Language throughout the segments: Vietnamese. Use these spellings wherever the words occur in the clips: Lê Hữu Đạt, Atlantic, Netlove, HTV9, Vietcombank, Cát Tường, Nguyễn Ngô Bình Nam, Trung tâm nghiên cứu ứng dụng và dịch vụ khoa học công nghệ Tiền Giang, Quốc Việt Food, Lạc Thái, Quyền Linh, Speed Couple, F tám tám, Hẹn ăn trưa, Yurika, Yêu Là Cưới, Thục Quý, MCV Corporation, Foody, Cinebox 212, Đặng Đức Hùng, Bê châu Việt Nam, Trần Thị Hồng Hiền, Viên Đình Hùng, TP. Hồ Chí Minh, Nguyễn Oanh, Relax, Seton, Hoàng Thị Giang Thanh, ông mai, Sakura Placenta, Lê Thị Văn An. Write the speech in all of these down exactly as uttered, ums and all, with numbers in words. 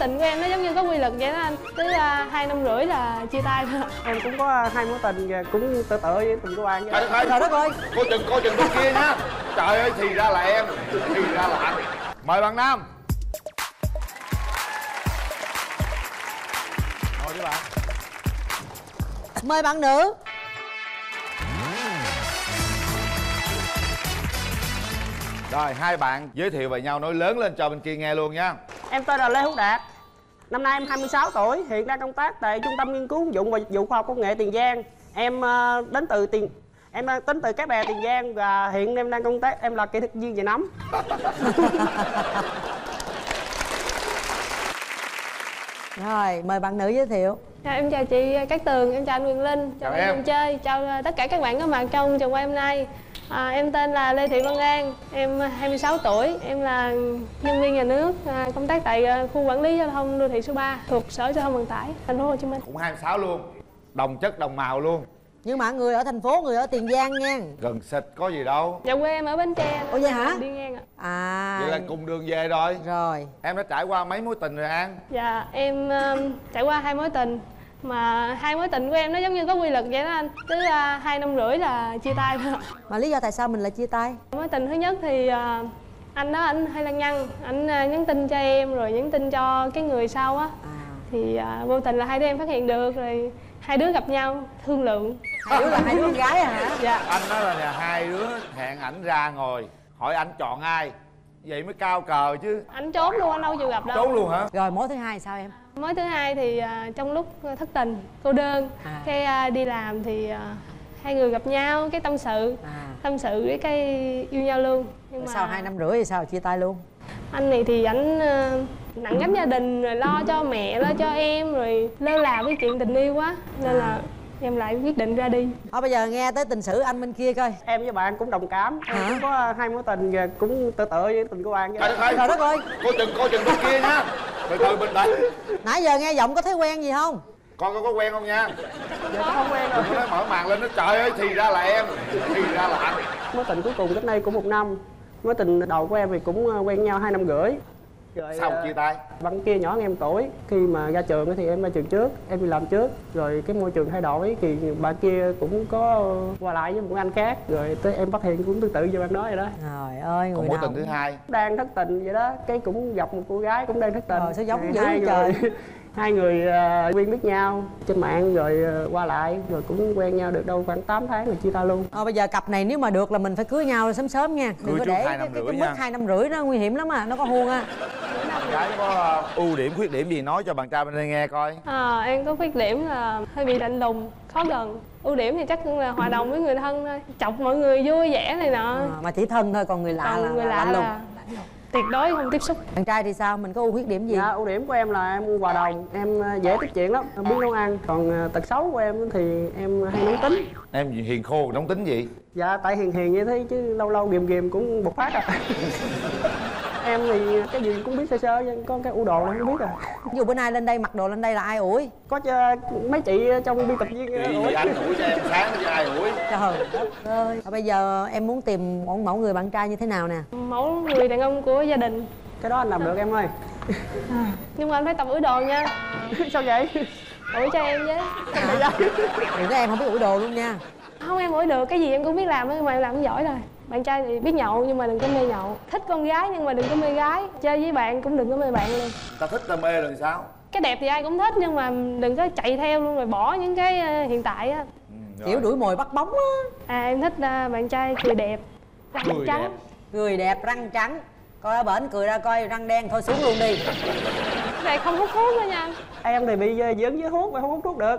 tình của em nó giống như có quy luật vậy đó anh. Tới uh, hai năm rưỡi là chia tay thôi. Em cũng có hai mối tình cũng tự tự với tình của anh. Thôi thôi thôi đất ơi, cô chừng cô chừng bên kia nha. Trời ơi, thì ra là em, thì ra là anh. Mời bạn Nam. Ngồi đi bạn. Mời bạn nữ. Rồi, hai bạn giới thiệu về nhau, nói lớn lên cho bên kia nghe luôn nha. Em tên là Lê Hữu Đạt. Năm nay em hai mươi sáu tuổi, hiện đang công tác tại Trung tâm nghiên cứu ứng dụng và dịch vụ khoa học công nghệ Tiền Giang. Em đến từ Tiền em đến từ Cái Bè, Tiền Giang, và hiện em đang công tác, em là kỹ thuật viên về nấm. Rồi, mời bạn nữ giới thiệu. Chào, em chào chị Cát Tường, em chào anh Quyền Linh, chào anh em chơi, chào tất cả các bạn có mặt trong trường quay hôm nay. À, em tên là Lê Thị Văn An, em hai mươi sáu tuổi, em là nhân viên nhà nước, à, công tác tại khu quản lý giao thông đô thị số ba thuộc Sở Giao thông Vận tải Thành phố Hồ Chí Minh. Cũng hai mươi sáu luôn, đồng chất đồng màu luôn. Nhưng mà người ở thành phố, người ở Tiền Giang nha. Gần xịt có gì đâu. Dạ quê em ở Bến Tre. Ủa vậy hả? Đi ngang ạ. À. Vậy là cùng đường về rồi. Rồi. Em đã trải qua mấy mối tình rồi An? Dạ em um, trải qua hai mối tình. Mà hai mối tình của em nó giống như có quy luật vậy đó anh. Tới uh, hai năm rưỡi là chia tay thôi. Mà lý do tại sao mình lại chia tay? Mối tình thứ nhất thì uh, anh đó anh hay lăng nhăng. Anh uh, nhắn tin cho em rồi nhắn tin cho cái người sau á. À. Thì uh, vô tình là hai đứa em phát hiện được rồi. Hai đứa gặp nhau, thương lượng. Hai đứa là hai đứa con gái hả? Dạ. Anh nói là, là hai đứa hẹn ảnh ra ngồi, hỏi ảnh chọn ai. Vậy mới cao cờ chứ. Ảnh trốn luôn, anh đâu chịu gặp đâu. Trốn luôn hả? Rồi mối thứ hai sao em? Mối thứ hai thì uh, trong lúc thất tình, cô đơn à. Cái uh, đi làm thì uh, hai người gặp nhau, cái tâm sự à. Tâm sự với cái yêu nhau luôn. Nhưng mà... Sau hai năm rưỡi thì sao chia tay luôn? Anh này thì ảnh uh, nặng gánh gia đình, rồi lo cho mẹ, lo cho em, rồi lơ là với chuyện tình yêu quá. Nên là em lại quyết định ra đi. Thôi bây giờ nghe tới tình sử anh bên kia coi. Em với bạn cũng đồng cảm. Em cũng có hai mối tình cũng tự tự với tình của bạn. Thôi thôi thôi đất ơi. Cô chừng cô chừng bên kia nha. Từ từ bình tĩnh. Nãy giờ nghe giọng có thấy quen gì không? Con có có quen không nha? Dạ không quen rồi. Nó mở màn lên nó trời ơi thì ra là em, thì ra là anh. Mối tình cuối cùng cách nay cũng một năm. Mối tình đầu của em thì cũng quen nhau hai năm rưỡi. Rồi, sao chia tay? Bạn kia nhỏ hơn em tuổi. Khi mà ra trường thì em ra trường trước, em đi làm trước. Rồi cái môi trường thay đổi thì bạn kia cũng có qua lại với một anh khác. Rồi tới em phát hiện cũng tương tự như bạn nói vậy đó. Trời ơi, người mối tình thứ hai đang thất tình vậy đó, cái cũng gặp một cô gái cũng đang thất tình. Rồi sao giống dữ vậy trời. Hai người quen uh, biết nhau trên mạng rồi uh, qua lại. Rồi cũng quen nhau được đâu khoảng tám tháng rồi chia tay luôn. Ờ, bây giờ cặp này nếu mà được là mình phải cưới nhau sớm sớm nha. Đừng có để cái mức hai năm rưỡi nó nguy hiểm lắm à, nó có huông á. Gái có uh, ưu điểm, khuyết điểm gì nói cho bạn trai bên đây nghe coi. À, em có khuyết điểm là hơi bị lạnh lùng, khó gần. Ưu điểm thì chắc là hòa đồng với người thân thôi. Chọc mọi người vui vẻ này nọ. À, mà chỉ thân thôi, còn người lạ còn là, người là lạ lạnh lùng. Là... tuyệt đối không tiếp xúc. Bạn trai thì sao? Mình có ưu khuyết điểm gì? Dạ, ưu điểm của em là em hòa đồng, em dễ tiếp chuyện lắm, em biết nấu ăn. Còn tật xấu của em thì em hay nóng tính. Em hiền khô, nóng tính gì? Dạ, tại hiền hiền như thế chứ lâu lâu ghìm ghìm cũng bộc phát à. Em thì cái gì cũng biết sơ sơ, có cái ủ đồ là không biết à. Ví dụ bữa nay lên đây mặc đồ lên đây là ai ủi? Có mấy chị trong biên tập viên chị ủi. Anh ủi cho em sáng cho ai ủi. Trời đất ơi. Bây giờ em muốn tìm mẫu, mẫu người bạn trai như thế nào nè? Mẫu người đàn ông của gia đình. Cái đó anh làm được em ơi. À. Nhưng mà anh phải tập ủi đồ nha. Sao vậy? Ủi cho em với. Đừng có em không biết ủi đồ luôn nha. Không, em ủi được, cái gì em cũng biết làm, nhưng mà em làm không giỏi rồi. Bạn trai thì biết nhậu nhưng mà đừng có mê nhậu. Thích con gái nhưng mà đừng có mê gái. Chơi với bạn cũng đừng có mê bạn luôn. Ta thích ta mê rồi sao? Cái đẹp thì ai cũng thích nhưng mà đừng có chạy theo luôn rồi bỏ những cái hiện tại á. Ừ, kiểu đuổi mồi bắt bóng á. À em thích bạn trai cười đẹp, răng cười trắng. Đẹp. Cười đẹp, răng trắng. Coi ở bển cười ra coi răng đen thôi xuống luôn đi. Cái này không hút thuốc nữa nha. Em thì bị dính với thuốc mà không hút thuốc được.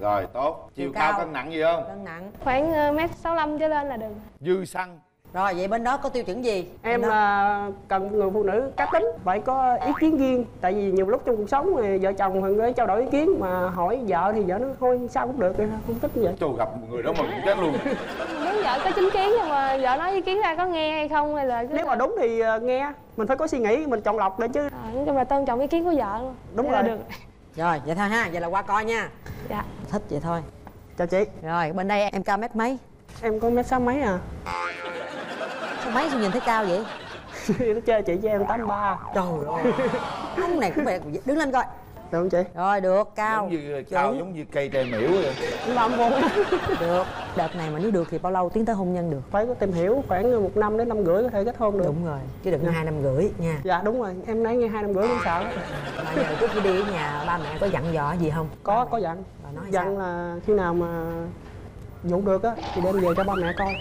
Rồi tốt. Chiều, Chiều cao, cao cân nặng gì không? Cân nặng khoảng mét sáu mươi lăm trở lên là được. Dư xăng. Rồi vậy bên đó có tiêu chuẩn gì? Em là cần người phụ nữ cá tính, phải có ý kiến riêng. Tại vì nhiều lúc trong cuộc sống thì vợ chồng thường mới trao đổi ý kiến mà hỏi vợ thì vợ nó thôi sao cũng được, không thích vậy. Trời, gặp người đó mà cũng chết luôn. Đúng, vợ có chính kiến nhưng mà vợ nói ý kiến ra có nghe hay không hay là cứ... Nếu mà đúng thì nghe, mình phải có suy nghĩ, mình chọn lọc nữa chứ. À, nói chung là tôn trọng ý kiến của vợ luôn. Đúng rồi. Là được. Rồi vậy thôi ha, vậy là qua coi nha. Dạ. Thích vậy thôi. Chào chị. Rồi bên đây em cao mét mấy? Em có mét sáu mấy à. Mấy sao nhìn thấy cao vậy? Nó chơi chị với em tám ba. Trời ơi. Ông này cũng vậy, đứng lên coi. Được không chị? Rồi được, cao. Giống như, cao giống như cây trè miễu vậy. Vâng vâng. Được. Đợt này mà nếu được thì bao lâu tiến tới hôn nhân được? Phải có tìm hiểu khoảng một năm đến năm rưỡi có thể kết hôn được. Đúng rồi, chứ đừng hai năm rưỡi nha. Dạ đúng rồi, em nói nghe hai năm rưỡi cũng sợ. Mà giờ trước khi đi ở nhà ba mẹ có dặn dò gì không? Có, có dặn. Nói dặn sao? Là khi nào mà dụ được á thì đem về cho ba mẹ coi.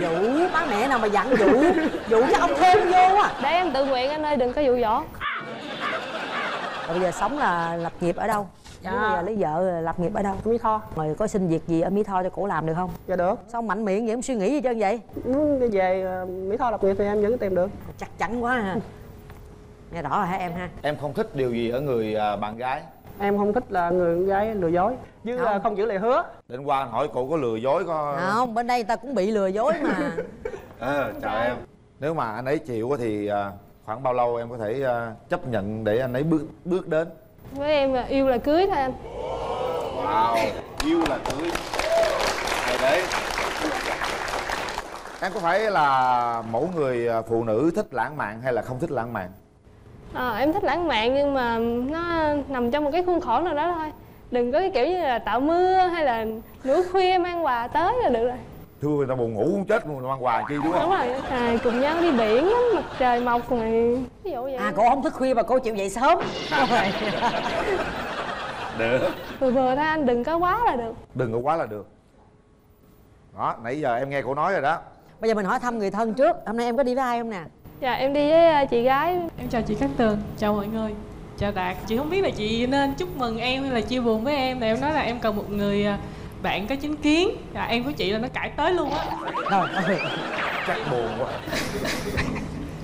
Dụ, ba mẹ nào mà dặn dụ. Dụ cho ông thêm vô à. Để em tự nguyện anh ơi, đừng có dụ dỗ. Rồi bây giờ sống là lập nghiệp ở đâu? Dạ. Bây giờ lấy vợ lập nghiệp ở đâu? Mỹ Tho. Rồi có xin việc gì ở Mỹ Tho cho cổ làm được không? Dạ được. Sao mạnh miệng vậy, không suy nghĩ gì trơn vậy? Muốn về Mỹ Tho lập nghiệp thì em vẫn tìm được. Chắc chắn quá ha. Nghe rõ rồi hả em ha? Em không thích điều gì ở người bạn gái? Em không thích là người con gái lừa dối. Chứ không, không giữ lời hứa. Đến qua hỏi cô có lừa dối có... Không, bên đây người ta cũng bị lừa dối mà. À, chào em. Nếu mà anh ấy chịu thì khoảng bao lâu em có thể chấp nhận để anh ấy bước bước đến? Với em là yêu là cưới thôi anh. Wow, yêu là cưới. Rồi đấy. Em có phải là mẫu người phụ nữ thích lãng mạn hay là không thích lãng mạn? À, em thích lãng mạn nhưng mà nó nằm trong một cái khuôn khổ nào đó thôi. Đừng có cái kiểu như là tạo mưa hay là nửa khuya mang quà tới là được rồi. Thưa người ta buồn ngủ cũng chết luôn, mang quà chi đúng không? Đúng rồi, à, cùng nhau đi biển lắm, mặt trời mọc rồi ví dụ vậy. À, cô không thức khuya mà cô chịu dậy sớm. Được. Vừa vừa thôi anh, đừng có quá là được. Đừng có quá là được. Đó, nãy giờ em nghe cô nói rồi đó. Bây giờ mình hỏi thăm người thân trước. Hôm nay em có đi với ai không nè? Dạ, em đi với chị gái. Em chào chị Cát Tường, chào mọi người. Chào Đạt, chị không biết là chị nên chúc mừng em hay là chia buồn với em. Thì em nói là em cần một người bạn có chính kiến. Dạ, em của chị là nó cãi tới luôn á. Rồi, chắc buồn quá.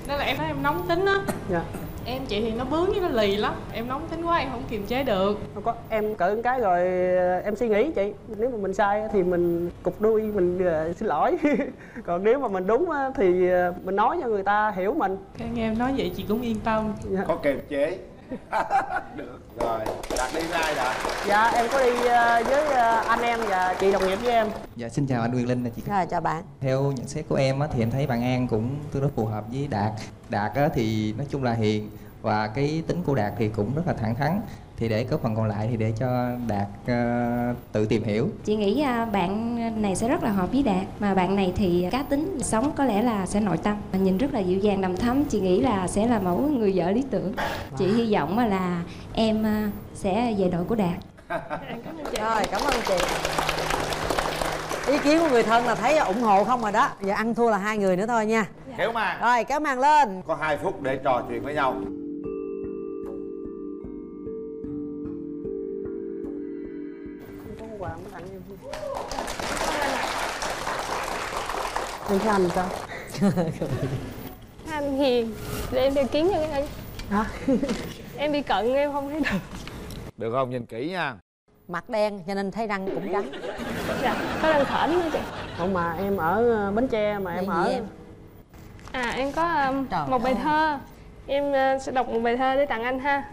Nên là em thấy em nóng tính á. Dạ. Em chị thì nó bướng với nó lì lắm. Em nóng tính quá, em không kiềm chế được. Không có, em cỡ một cái rồi em suy nghĩ chị. Nếu mà mình sai thì mình cục đuôi, mình xin lỗi. Còn nếu mà mình đúng thì mình nói cho người ta hiểu mình. Nghe em nói vậy chị cũng yên tâm. Dạ. Có kiềm chế. Được rồi, Đạt đi với ai đã? Dạ, em có đi với anh em và chị đồng nghiệp với em. Dạ, xin chào anh Quyền Linh nè chị. Dạ, chào bạn. Theo nhận xét của em thì em thấy bạn An cũng tương đối phù hợp với Đạt. Đạt thì nói chung là hiền và cái tính của Đạt thì cũng rất là thẳng thắn. Thì để có phần còn lại thì để cho Đạt uh, tự tìm hiểu. Chị nghĩ uh, bạn này sẽ rất là hợp với Đạt. Mà bạn này thì cá tính, sống có lẽ là sẽ nội tâm. Nhìn rất là dịu dàng, đầm thắm. Chị nghĩ là sẽ là mẫu người vợ lý tưởng. Wow. Chị hy vọng là em uh, sẽ về đội của Đạt. Cảm ơn chị. Rồi, cảm ơn chị. Ý kiến của người thân là thấy ủng hộ không rồi đó. Giờ ăn thua là hai người nữa thôi nha. Dạ. Kéo màn. Rồi, kéo màn lên. Có hai phút để trò chuyện với nhau. Anh thấy anh sao? Anh hiền. Để em theo kiến cho cái anh. Hả? Em đi cận em không thấy được. Được không? Nhìn kỹ nha. Mặt đen cho nên thấy răng cũng trắng. Dạ, có răng khểnh nữa chị. Không mà em ở Bến Tre mà em vậy ở em? À em có um, một bài thơ. Em uh, sẽ đọc một bài thơ để tặng anh ha.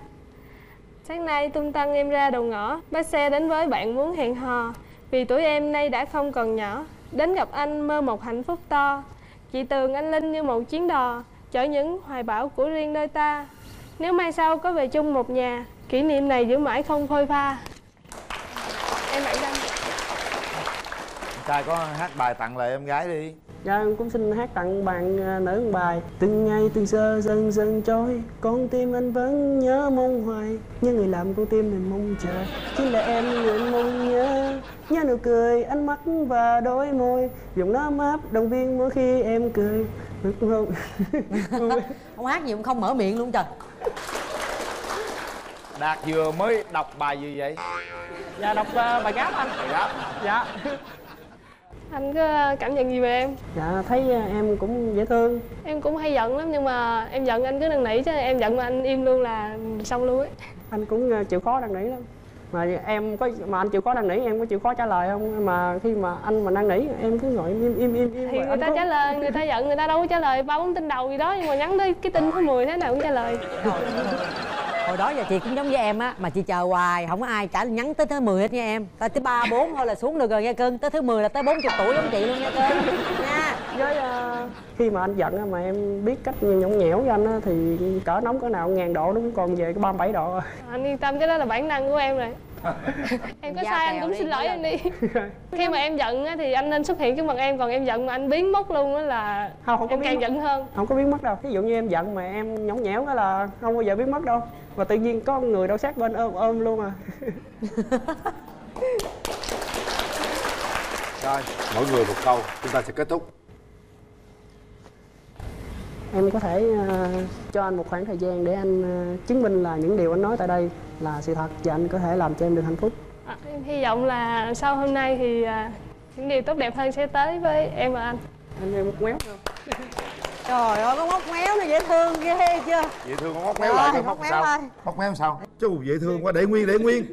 Sáng nay tung tăng em ra đầu ngõ, bắt xe đến với bạn muốn hẹn hò. Vì tuổi em nay đã không còn nhỏ, đến gặp anh mơ một hạnh phúc to. Chị Tường anh Linh như một chuyến đò, chở những hoài bão của riêng nơi ta. Nếu mai sau có về chung một nhà, kỷ niệm này giữ mãi không phôi pha. Em bạn Đăng. Trai có hát bài tặng lại em gái đi. Dạ em cũng xin hát tặng bạn nữ một bài. Từng ngày từng giờ dần dần trôi, con tim anh vẫn nhớ mong hoài. Nhưng người làm con tim mình mong chờ, chính là em nguyện mong nhớ. Nhớ nụ cười, ánh mắt và đôi môi, giọng nó ấm áp động viên mỗi khi em cười. Được không? Không hát gì cũng không mở miệng luôn trời. Đạt vừa mới đọc bài gì vậy? Dạ đọc uh, bài gáp anh. Bài gáp. Dạ. Anh có cảm nhận gì về em? Dạ thấy em cũng dễ thương. Em cũng hay giận lắm nhưng mà em giận anh cứ năn nỉ, chứ em giận mà anh im luôn là xong luôn ấy. Anh cũng chịu khó năn nỉ lắm. Mà em có mà anh chịu khó năn nỉ, em có chịu khó trả lời không? Mà khi mà anh mà năn nỉ em cứ ngồi im im im im thì người ta có... trả lời, người ta giận người ta đâu có trả lời ba bốn tin đầu gì đó, nhưng mà nhắn tới cái tin thứ mười thế nào cũng trả lời. Hồi đó giờ chị cũng giống với em á, mà chị chờ hoài không có ai trả nhắn tới thứ mười hết nha em. Tới thứ ba bốn thôi là xuống được rồi nghe cưng, tới thứ mười là tới bốn mươi tuổi giống chị luôn nha cưng nha. Với uh, khi mà anh giận mà em biết cách nhõng nhẽo với anh thì cỡ nóng cỡ nào ngàn độ đúng còn về cái ba mươi bảy độ rồi. Anh yên tâm, cái đó là bản năng của em rồi. Em có sai anh cũng đi, xin lỗi anh đi. Khi mà em giận thì anh nên xuất hiện trước mặt em, còn em giận mà anh biến mất luôn đó là không, không có em càng mất. Giận hơn. Không có biến mất đâu. Ví dụ như em giận mà em nhõng nhẽo đó là không bao giờ biến mất đâu. Và tự nhiên có người đâu sát bên ôm ôm luôn à. Rồi, mỗi người một câu, chúng ta sẽ kết thúc. Em có thể uh, cho anh một khoảng thời gian để anh uh, chứng minh là những điều anh nói tại đây là sự thật và anh có thể làm cho em được hạnh phúc. À, em hy vọng là sau hôm nay thì uh, những điều tốt đẹp hơn sẽ tới với em và anh. Anh em móc méo không? Trời ơi, có móc méo này dễ thương ghê chưa? Dễ thương, có móc méo lại, móc méo sao? Móc méo sao? Chứ dễ thương quá, để nguyên, để nguyên.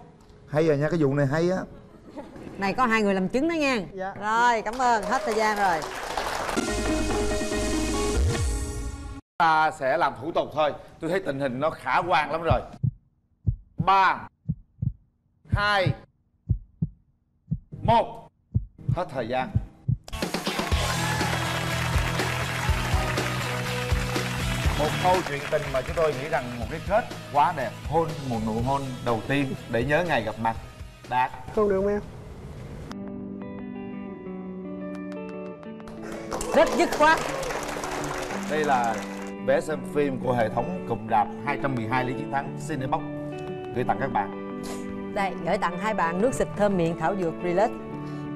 Hay rồi nha, cái vụ này hay á. Này có hai người làm chứng đó nha. Dạ. Rồi, cảm ơn, hết thời gian rồi. Ta sẽ làm thủ tục thôi. Tôi thấy tình hình nó khả quan lắm rồi. Ba hai một. Hết thời gian. Một câu chuyện tình mà chúng tôi nghĩ rằng một cái kết quá đẹp. Hôn, một nụ hôn đầu tiên để nhớ ngày gặp mặt. Đạt. Không được em. Rất dứt khoát. Đây là vé xem phim của hệ thống cụm rạp hai một hai Lý Chiến Thắng Cinebox gửi tặng các bạn. Đây, gửi tặng hai bạn nước xịt thơm miệng thảo dược Relax,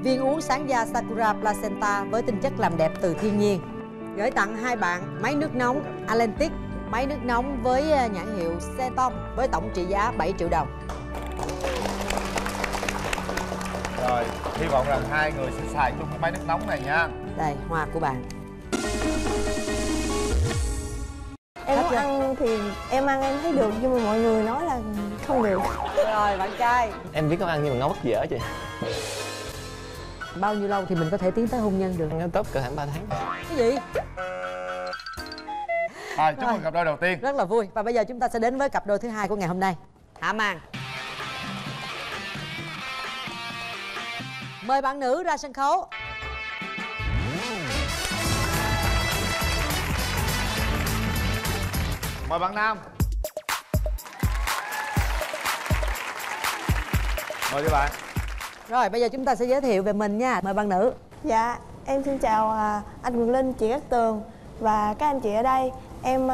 viên uống sáng da Sakura Placenta với tinh chất làm đẹp từ thiên nhiên. Gửi tặng hai bạn máy nước nóng Atlantic, máy nước nóng với nhãn hiệu Seton với tổng trị giá bảy triệu đồng. Rồi, hy vọng rằng hai người sẽ xài chung cái máy nước nóng này nha. Đây, hoa của bạn. Em muốn ăn thì em ăn em thấy được, nhưng mà mọi người nói là không được. Rồi, bạn trai. Em biết nấu ăn nhưng mà nấu bất dở chị. Bao nhiêu lâu thì mình có thể tiến tới hôn nhân được? Nó tốt cỡ khoảng ba tháng. Cái gì? À, chúc mừng cặp đôi đầu tiên. Rất là vui. Và bây giờ chúng ta sẽ đến với cặp đôi thứ hai của ngày hôm nay. Hạ màn. Mời bạn nữ ra sân khấu. Mời bạn nam. Mời các bạn. Rồi bây giờ chúng ta sẽ giới thiệu về mình nha. Mời bạn nữ. Dạ, em xin chào anh Quyền Linh, chị Cát Tường và các anh chị ở đây. Em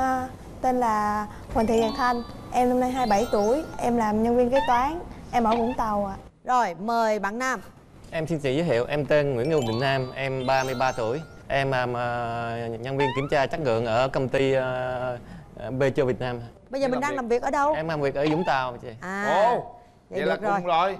tên là Hoàng Thị Giang Thanh. Em năm nay hai mươi bảy tuổi. Em làm nhân viên kế toán. Em ở Vũng Tàu ạ. Rồi, mời bạn nam. Em xin tự giới thiệu, em tên Nguyễn Ngô Bình Nam, em ba mươi ba tuổi. Em làm uh, nhân viên kiểm tra chất lượng ở công ty uh, Bê châu Việt Nam. Bây giờ mình, mình đang việc. làm việc ở đâu? Em làm việc ở Vũng Tàu chị. À, Ồ, vậy, vậy là rồi. Cùng rồi.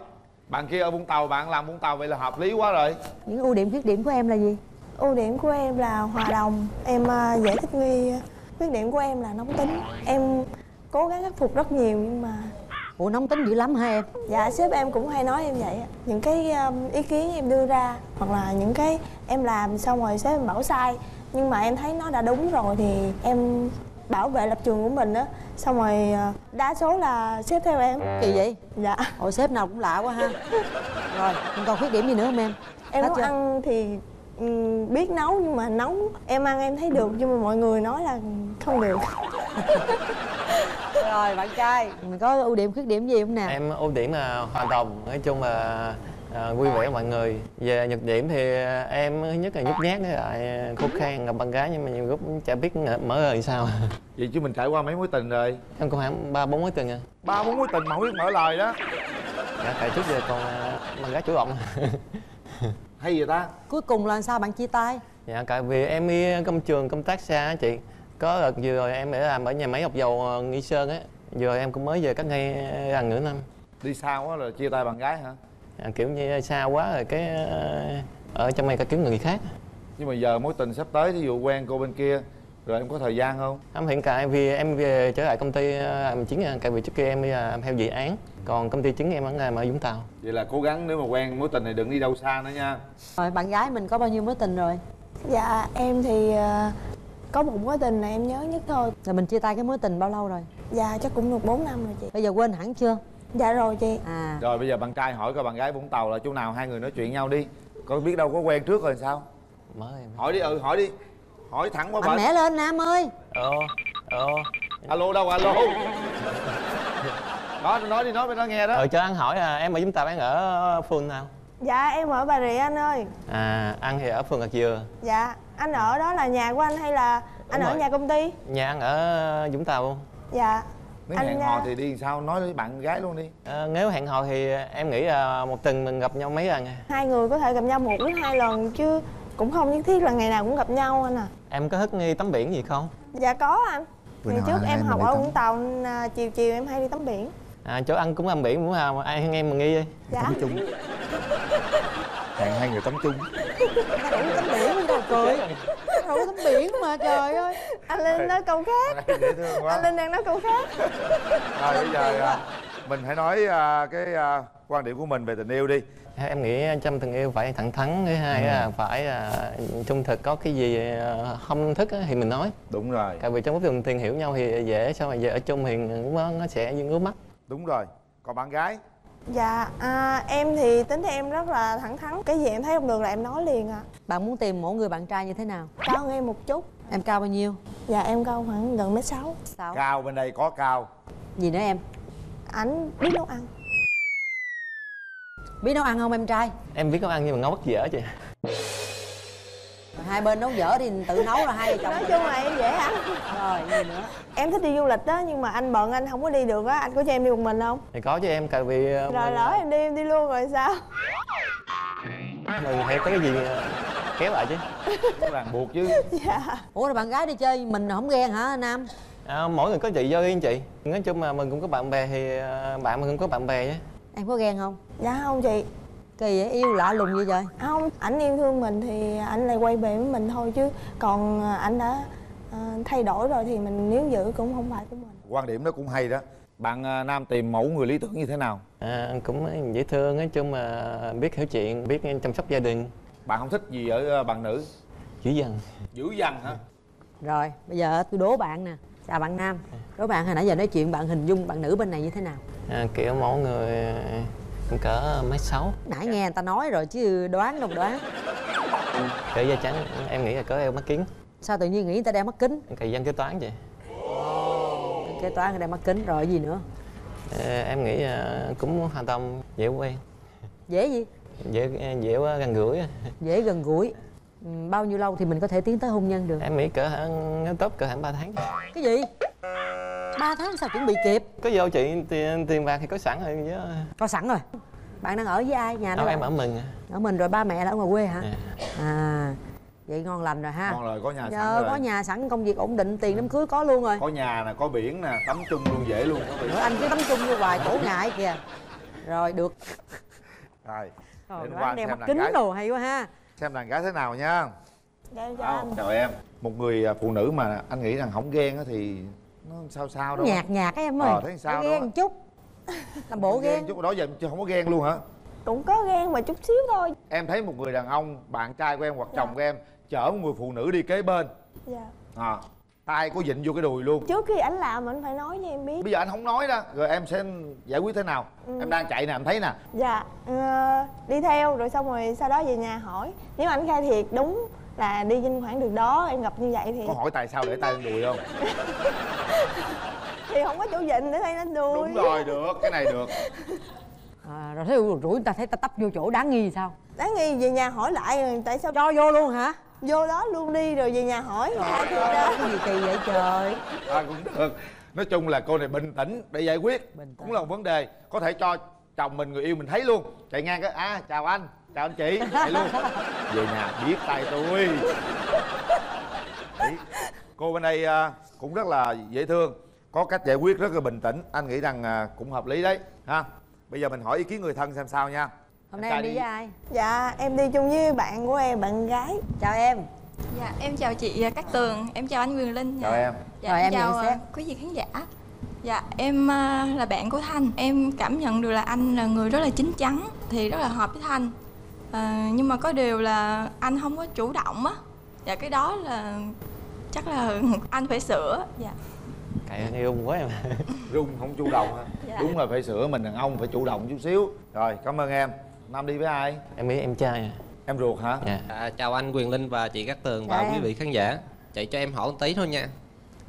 Bạn kia ở Vũng Tàu, bạn làm Vũng Tàu vậy là hợp lý quá rồi. Những ưu điểm, khuyết điểm của em là gì? Ưu điểm của em là hòa đồng, em uh, dễ thích nghi. Khuyết điểm của em là nóng tính. Em cố gắng khắc phục rất nhiều nhưng mà... Ủa nóng tính dữ lắm hả em? Dạ sếp em cũng hay nói em vậy. Những cái ý kiến em đưa ra hoặc là những cái em làm xong rồi sếp em bảo sai, nhưng mà em thấy nó đã đúng rồi thì em bảo vệ lập trường của mình á. Xong rồi đa số là sếp theo em. Kỳ vậy? Dạ. Ủa sếp nào cũng lạ quá ha. Rồi, còn khuyết điểm gì nữa không em? Em nấu ăn thì biết nấu nhưng mà nấu em ăn em thấy được, nhưng mà mọi người nói là không được. Rồi bạn trai, mình có ưu điểm khuyết điểm gì không nè? Em ưu điểm là hòa đồng, nói chung là à, vui vẻ mọi người. Về nhược điểm thì em nhất là nhút nhát, với lại khô khan, gặp bạn gái nhưng mà nhiều lúc chả biết mở lời sao. Vậy chứ mình trải qua mấy mối tình rồi? Em cũng khoảng ba bốn mối tình à. Ba bốn mối tình mà không biết mở lời đó. Dạ, tại trước giờ còn bạn gái chủ động. Hay vậy ta? Cuối cùng là sao bạn chia tay? Dạ, tại vì em đi công trường công tác xa á chị. Có đợt vừa rồi em để làm ở nhà máy lọc dầu Nghi Sơn á. Vừa rồi em cũng mới về cách ngay gần nửa năm. Đi xa quá rồi chia tay bạn gái hả? À, kiểu như xa quá rồi cái ở trong này có kiếm người khác. Nhưng mà giờ mối tình sắp tới, thí dụ quen cô bên kia rồi em có thời gian không? Em hiện tại vì em về trở lại công ty làm chính, tại vì trước kia em làm theo dự án, còn công ty chính em vẫn làm ở Vũng Tàu. Vậy là cố gắng nếu mà quen mối tình này đừng đi đâu xa nữa nha. Rồi bạn gái mình có bao nhiêu mối tình rồi? Dạ em thì có một mối tình này em nhớ nhất thôi. Rồi mình chia tay cái mối tình bao lâu rồi? Dạ chắc cũng được bốn năm rồi chị. Bây giờ quên hẳn chưa? Dạ rồi chị. À. Rồi bây giờ bạn trai hỏi coi bạn gái Vũng Tàu là chỗ nào, hai người nói chuyện nhau đi. Coi biết đâu có quen trước rồi sao? mới em. Hỏi đi, ừ hỏi đi. Hỏi thẳng qua bà. Mẹ lên Nam ơi. Ờ. Ờ. Alo đâu alo. Đó, nói đi, nói bên đó nghe đó. Ừ cho anh hỏi à, em ở chúng ta bán ở phường nào? Dạ em ở Bà Rịa anh ơi. À ăn thì ở phường Rạch Dừa. Dạ anh ở đó là nhà của anh hay là anh ở nhà công ty? Nhà anh ở Vũng Tàu luôn. Dạ. Nếu anh hẹn hò thì đi sao, nói với bạn gái luôn đi. À, nếu hẹn hò thì em nghĩ là một tuần mình gặp nhau mấy lần? Hai người có thể gặp nhau một đến hai lần chứ cũng không nhất thiết là ngày nào cũng gặp nhau anh à. Em có thích đi tắm biển gì không? Dạ có anh. Ngày trước em học ở Vũng Tàu, chiều chiều em hay đi tắm biển. À, chỗ ăn cũng ăn biển cũng hào, ai hơn em mà nghi vậy? Dạ. Tắm chung. Hẹn hai người tắm chung. Không tắm biển đâu cười. Không có tắm biển mà trời ơi. Anh Linh nói câu khác. Dễ thương quá. Anh Linh đang nói câu khác. Rồi bây giờ mình hãy nói uh, cái uh, quan điểm của mình về tình yêu đi. Em nghĩ trong tình yêu phải thẳng thắn, thứ hai ừ. là phải uh, trung thực, có cái gì uh, không thích thì mình nói. Đúng rồi. Tại vì trong lúc đường tiền hiểu nhau thì dễ, sao mà giờ ở chung thì nó sẽ những ướm mắt. Đúng rồi. Còn bạn gái? Dạ, à, em thì tính em rất là thẳng thắn. Cái gì em thấy không được là em nói liền ạ. À. Bạn muốn tìm mẫu người bạn trai như thế nào? Cao hơn em một chút. Em cao bao nhiêu? Dạ, em cao khoảng gần mét sáu. Cao bên đây có cao. Gì nữa em? Ảnh biết nấu ăn. Biết nấu ăn không em trai? Em biết nấu ăn nhưng mà nấu bất dở chị. Hai bên nấu dở thì tự nấu là hai vợ chồng. Nói chung là em dễ ăn. Rồi, gì nữa? Em thích đi du lịch đó, nhưng mà anh bận anh không có đi được á. Anh có cho em đi một mình không? Thì có cho em, tại vì... Rồi mình... lỡ em đi, em đi luôn rồi sao? Mình hay có cái gì kéo lại chứ. Có ràng buộc chứ. Dạ. Ủa rồi bạn gái đi chơi, mình không ghen hả Nam? À, mỗi người có chị do riêng chị. Nói chung mà mình cũng có bạn bè thì bạn mình cũng có bạn bè chứ. Em có ghen không? Dạ không chị. Kỳ vậy, yêu lạ lùng vậy trời. Không, ảnh yêu thương mình thì ảnh lại quay về với mình thôi chứ. Còn ảnh đã uh, thay đổi rồi thì mình níu giữ cũng không phải của mình. Quan điểm đó cũng hay đó. Bạn uh, Nam tìm mẫu người lý tưởng như thế nào? À, cũng dễ thương, nói chung mà biết hiểu chuyện, biết chăm sóc gia đình. Bạn không thích gì ở bạn nữ? Dữ dằn. Dữ dằn hả? Rồi, bây giờ tôi đố bạn nè. Chào bạn Nam. Đố bạn hồi nãy giờ nói chuyện bạn hình dung bạn nữ bên này như thế nào? À, kiểu mẫu người... cỡ mét sáu. Nãy nghe người ta nói rồi chứ đoán đâu đoán. Cỡ da trắng, em nghĩ là cỡ đeo mắt kính. Sao tự nhiên nghĩ người ta đeo mắt kính? Kỳ văn kế toán vậy. Oh. Kế toán đeo mắt kính rồi gì nữa? À, em nghĩ cũng hoàn toàn dễ quen. Dễ gì? Dễ dễ gần gũi. Dễ gần gũi. Bao nhiêu lâu thì mình có thể tiến tới hôn nhân được? Em nghĩ cỡ hẳn tốt cỡ hẳn ba tháng. Cái gì? ba tháng sao chuẩn bị kịp? Có vô chị, tiền tiền bạc thì có sẵn rồi chứ. Có sẵn rồi. Bạn đang ở với ai? Nhà đâu? Em ở mình. Ở mình rồi ba mẹ là ở ngoài quê hả? Yeah. À vậy ngon lành rồi ha. Ngon rồi, có nhà giờ sẵn rồi. Có nhà sẵn, công việc ổn định, tiền đám cưới có luôn rồi. Có nhà nè, có biển nè, tắm chung luôn dễ luôn. Nữa anh cứ tắm chung như hoài cổ ngại kìa. Rồi được. Rồi. Rồi anh đeo mắt kính đồ hay quá ha. Xem đàn gái thế nào nha. Chào anh. Chào em. Một người phụ nữ mà anh nghĩ rằng không ghen thì nó sao sao đâu. Nhạt nhạt em ơi. Ờ thấy sao đó. Ghen chút. Làm bộ ghen. Ghen chút đó giờ chưa không có ghen luôn hả? Cũng có ghen mà chút xíu thôi. Em thấy một người đàn ông bạn trai của em hoặc chồng của em chở một người phụ nữ đi kế bên. Dạ. À, tay có vịn vô cái đùi luôn. Trước khi ảnh làm anh phải nói với em biết. Bây giờ anh không nói đó, rồi em sẽ giải quyết thế nào? Ừ. Em đang chạy nè, em thấy nè. Dạ, ờ, đi theo rồi xong rồi sau đó về nhà hỏi. Nếu anh khai thiệt đúng là đi dinh khoảng đường đó, em gặp như vậy thì... Có hỏi tại sao để tay lên đùi không? Thì không có chỗ vịn để tay lên đùi. Đúng rồi, được, cái này được. À, rồi thấy rủi ta thấy ta tấp vô chỗ đáng nghi sao? Đáng nghi về nhà hỏi lại tại sao... Cho vô luôn hả? Vô đó luôn đi rồi về nhà hỏi. Cái gì kỳ vậy trời. À, cũng được. Nói chung là cô này bình tĩnh để giải quyết tĩnh. Cũng là một vấn đề. Có thể cho chồng mình, người yêu mình thấy luôn. Chạy ngang cái, à chào anh, chào anh chị. Chạy luôn. Về nhà biết tay tôi. Cô bên đây cũng rất là dễ thương. Có cách giải quyết rất là bình tĩnh. Anh nghĩ rằng cũng hợp lý đấy ha. Bây giờ mình hỏi ý kiến người thân xem sao nha. Hôm nay em đi với ai? Dạ, em đi chung với bạn của em, bạn gái. Chào em. Dạ, em chào chị Cát Tường, em chào anh Quyền Linh. Chào dạ. em. Dạ, rồi, em, em chào nhận quý vị khán giả. Dạ, em là bạn của Thanh. Em cảm nhận được là anh là người rất là chín chắn, thì rất là hợp với Thanh. À, nhưng mà có điều là anh không có chủ động á. Dạ, cái đó là chắc là anh phải sửa. Dạ. Cậy rung quá em. Rung không chủ động hả? Dạ. Đúng là phải sửa, mình đàn ông phải chủ động chút xíu. Rồi, cảm ơn em. Nam đi với ai? Em nghĩ em trai à. Em ruột hả? Dạ. À, chào anh Quyền Linh và chị Cát Tường và dạ, quý vị khán giả. Chị cho em hỏi một tí thôi nha.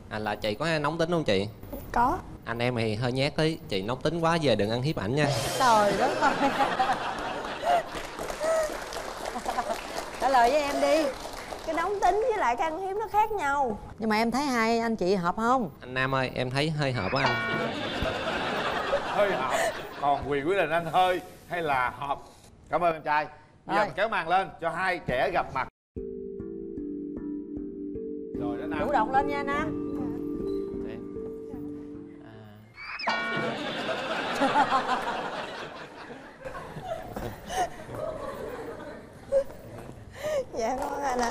À, là chị có nóng tính không chị? Có. Anh em thì hơi nhát tí. Chị nóng tính quá về đừng ăn hiếp ảnh nha. Trời đất ơi. Trả lời với em đi. Cái nóng tính với lại cái ăn hiếp nó khác nhau. Nhưng mà em thấy hai anh chị hợp không? Anh Nam ơi, em thấy hơi hợp á anh. Hơi hợp. Còn Quyền Quý Linh anh hơi hay là hợp. Cảm ơn anh trai. Bây rồi, giờ kéo màn lên cho hai trẻ gặp mặt. Rồi đó Nam. Chủ động lên nha Nam. Dạ con anh ạ.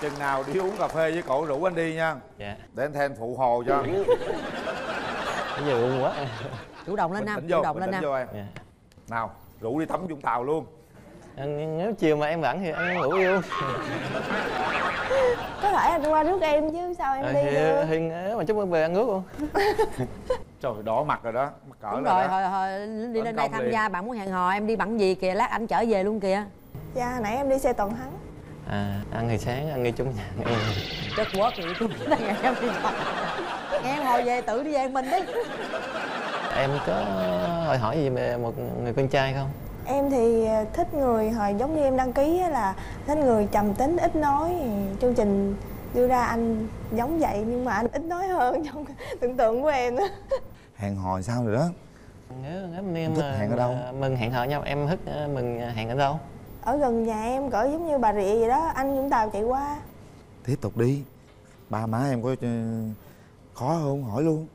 Chừng nào đi uống cà phê với cổ rủ anh đi nha. Dạ. Để anh thêm phụ hồ cho. Bây giờ uống quá. Chủ động lên Nam, chủ động lên Nam. Dạ. Nào, rủ đi tắm Vũng Tàu luôn. Anh, nếu chiều mà em rảnh thì anh ngủ luôn. Có thể anh qua rước em chứ sao em à, đi được. Hiền mà chúc em về ăn nước luôn. Trời đỏ mặt rồi đó, mặt cỡ. Đúng rồi, rồi, hồi, hồi đi lên đây tham liền. Gia bạn muốn hẹn hò em đi bằng gì kìa, lát anh trở về luôn kìa. Dạ, nãy em đi xe tuần hắn. À, ăn thì sáng, ăn ngay chung nhà em. Chất quá kìa, chung nhà em đi. Nghe em hồi về tự đi về mình đi. Em có hỏi hỏi gì về một người con trai không? Em thì thích người, hồi giống như em đăng ký là thích người trầm tính, ít nói. Chương trình đưa ra anh giống vậy nhưng mà anh ít nói hơn trong tưởng tượng của em đó. Hẹn hò sao rồi đó? Nếu em thích hẹn ở đâu? Mình hẹn hò nhau, em thích mình hẹn ở đâu? Ở gần nhà em, cỡ giống như Bà Rịa vậy đó, anh Vũng Tàu chạy qua. Tiếp tục đi. Ba má em có khó không? Hỏi luôn.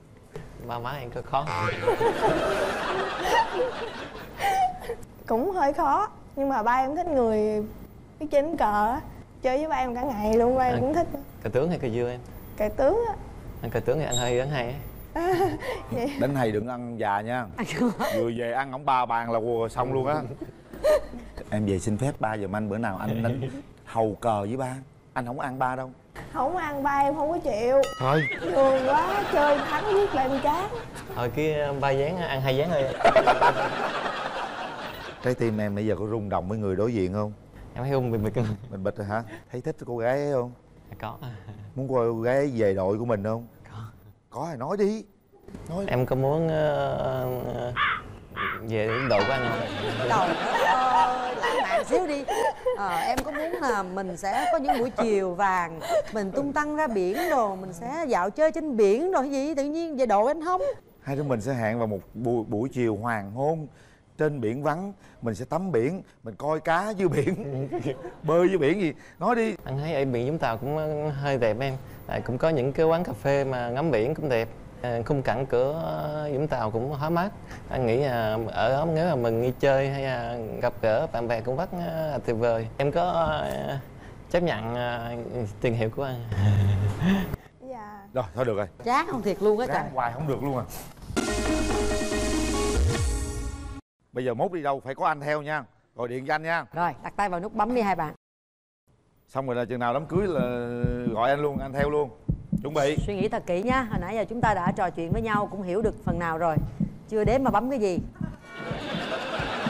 Ba má em có khó không? Cũng hơi khó, nhưng mà ba em thích người biết chính cờ á. Chơi với ba em cả ngày luôn, ba em à, cũng thích. Cờ tướng hay cờ dưa em? Cờ tướng á. Cờ tướng thì anh hơi đánh hay á. Đánh hay đừng ăn già nha. Vừa về ăn ổng ba bàn là xong luôn á. Em về xin phép ba giùm anh bữa nào anh đánh hầu cờ với ba. Anh không ăn ba đâu. Không ăn ba em không có chịu. Thôi buồn quá, chơi thắng giết lại em chán. Thôi cái ba gián ăn hai gián thôi. Trái tim em nãy giờ có rung động với người đối diện không? Em thấy rung bịch bịch. Bịch bịch rồi hả? Thấy thích cô gái ấy không? Có. Muốn cô gái ấy về đội của mình không? Có. Có thì nói đi. Nói. Em có muốn uh, về đội của anh không? Đầu ơi, lãng mạn xíu đi. Ờ, em có muốn là mình sẽ có những buổi chiều vàng, mình tung tăng ra biển đồ, mình sẽ dạo chơi trên biển rồi gì, tự nhiên về đội anh không? Hai đứa mình sẽ hẹn vào một buổi, buổi chiều hoàng hôn. Trên biển vắng, mình sẽ tắm biển, mình coi cá dưới biển, bơi dưới biển gì, nói đi. Anh thấy ở biển Vũng Tàu cũng hơi đẹp em à, cũng có những cái quán cà phê mà ngắm biển cũng đẹp à, khung cảnh của Vũng Tàu cũng hóa mát. Anh nghĩ là ở đó nếu là mình đi chơi hay là gặp gỡ bạn bè cũng rất là tuyệt vời. Em có chấp nhận tiền hiệu của anh? Dạ. Rồi, thôi được rồi. Chán không thiệt luôn á trời. Chán hoài không được luôn à. Bây giờ mốt đi đâu phải có anh theo nha. Rồi điện cho anh nha. Rồi đặt tay vào nút bấm đi hai bạn. Xong rồi là chừng nào đám cưới là gọi anh luôn, anh theo luôn. Chuẩn bị. Suy nghĩ thật kỹ nha. Hồi nãy giờ chúng ta đã trò chuyện với nhau cũng hiểu được phần nào rồi. Chưa đến mà bấm cái gì.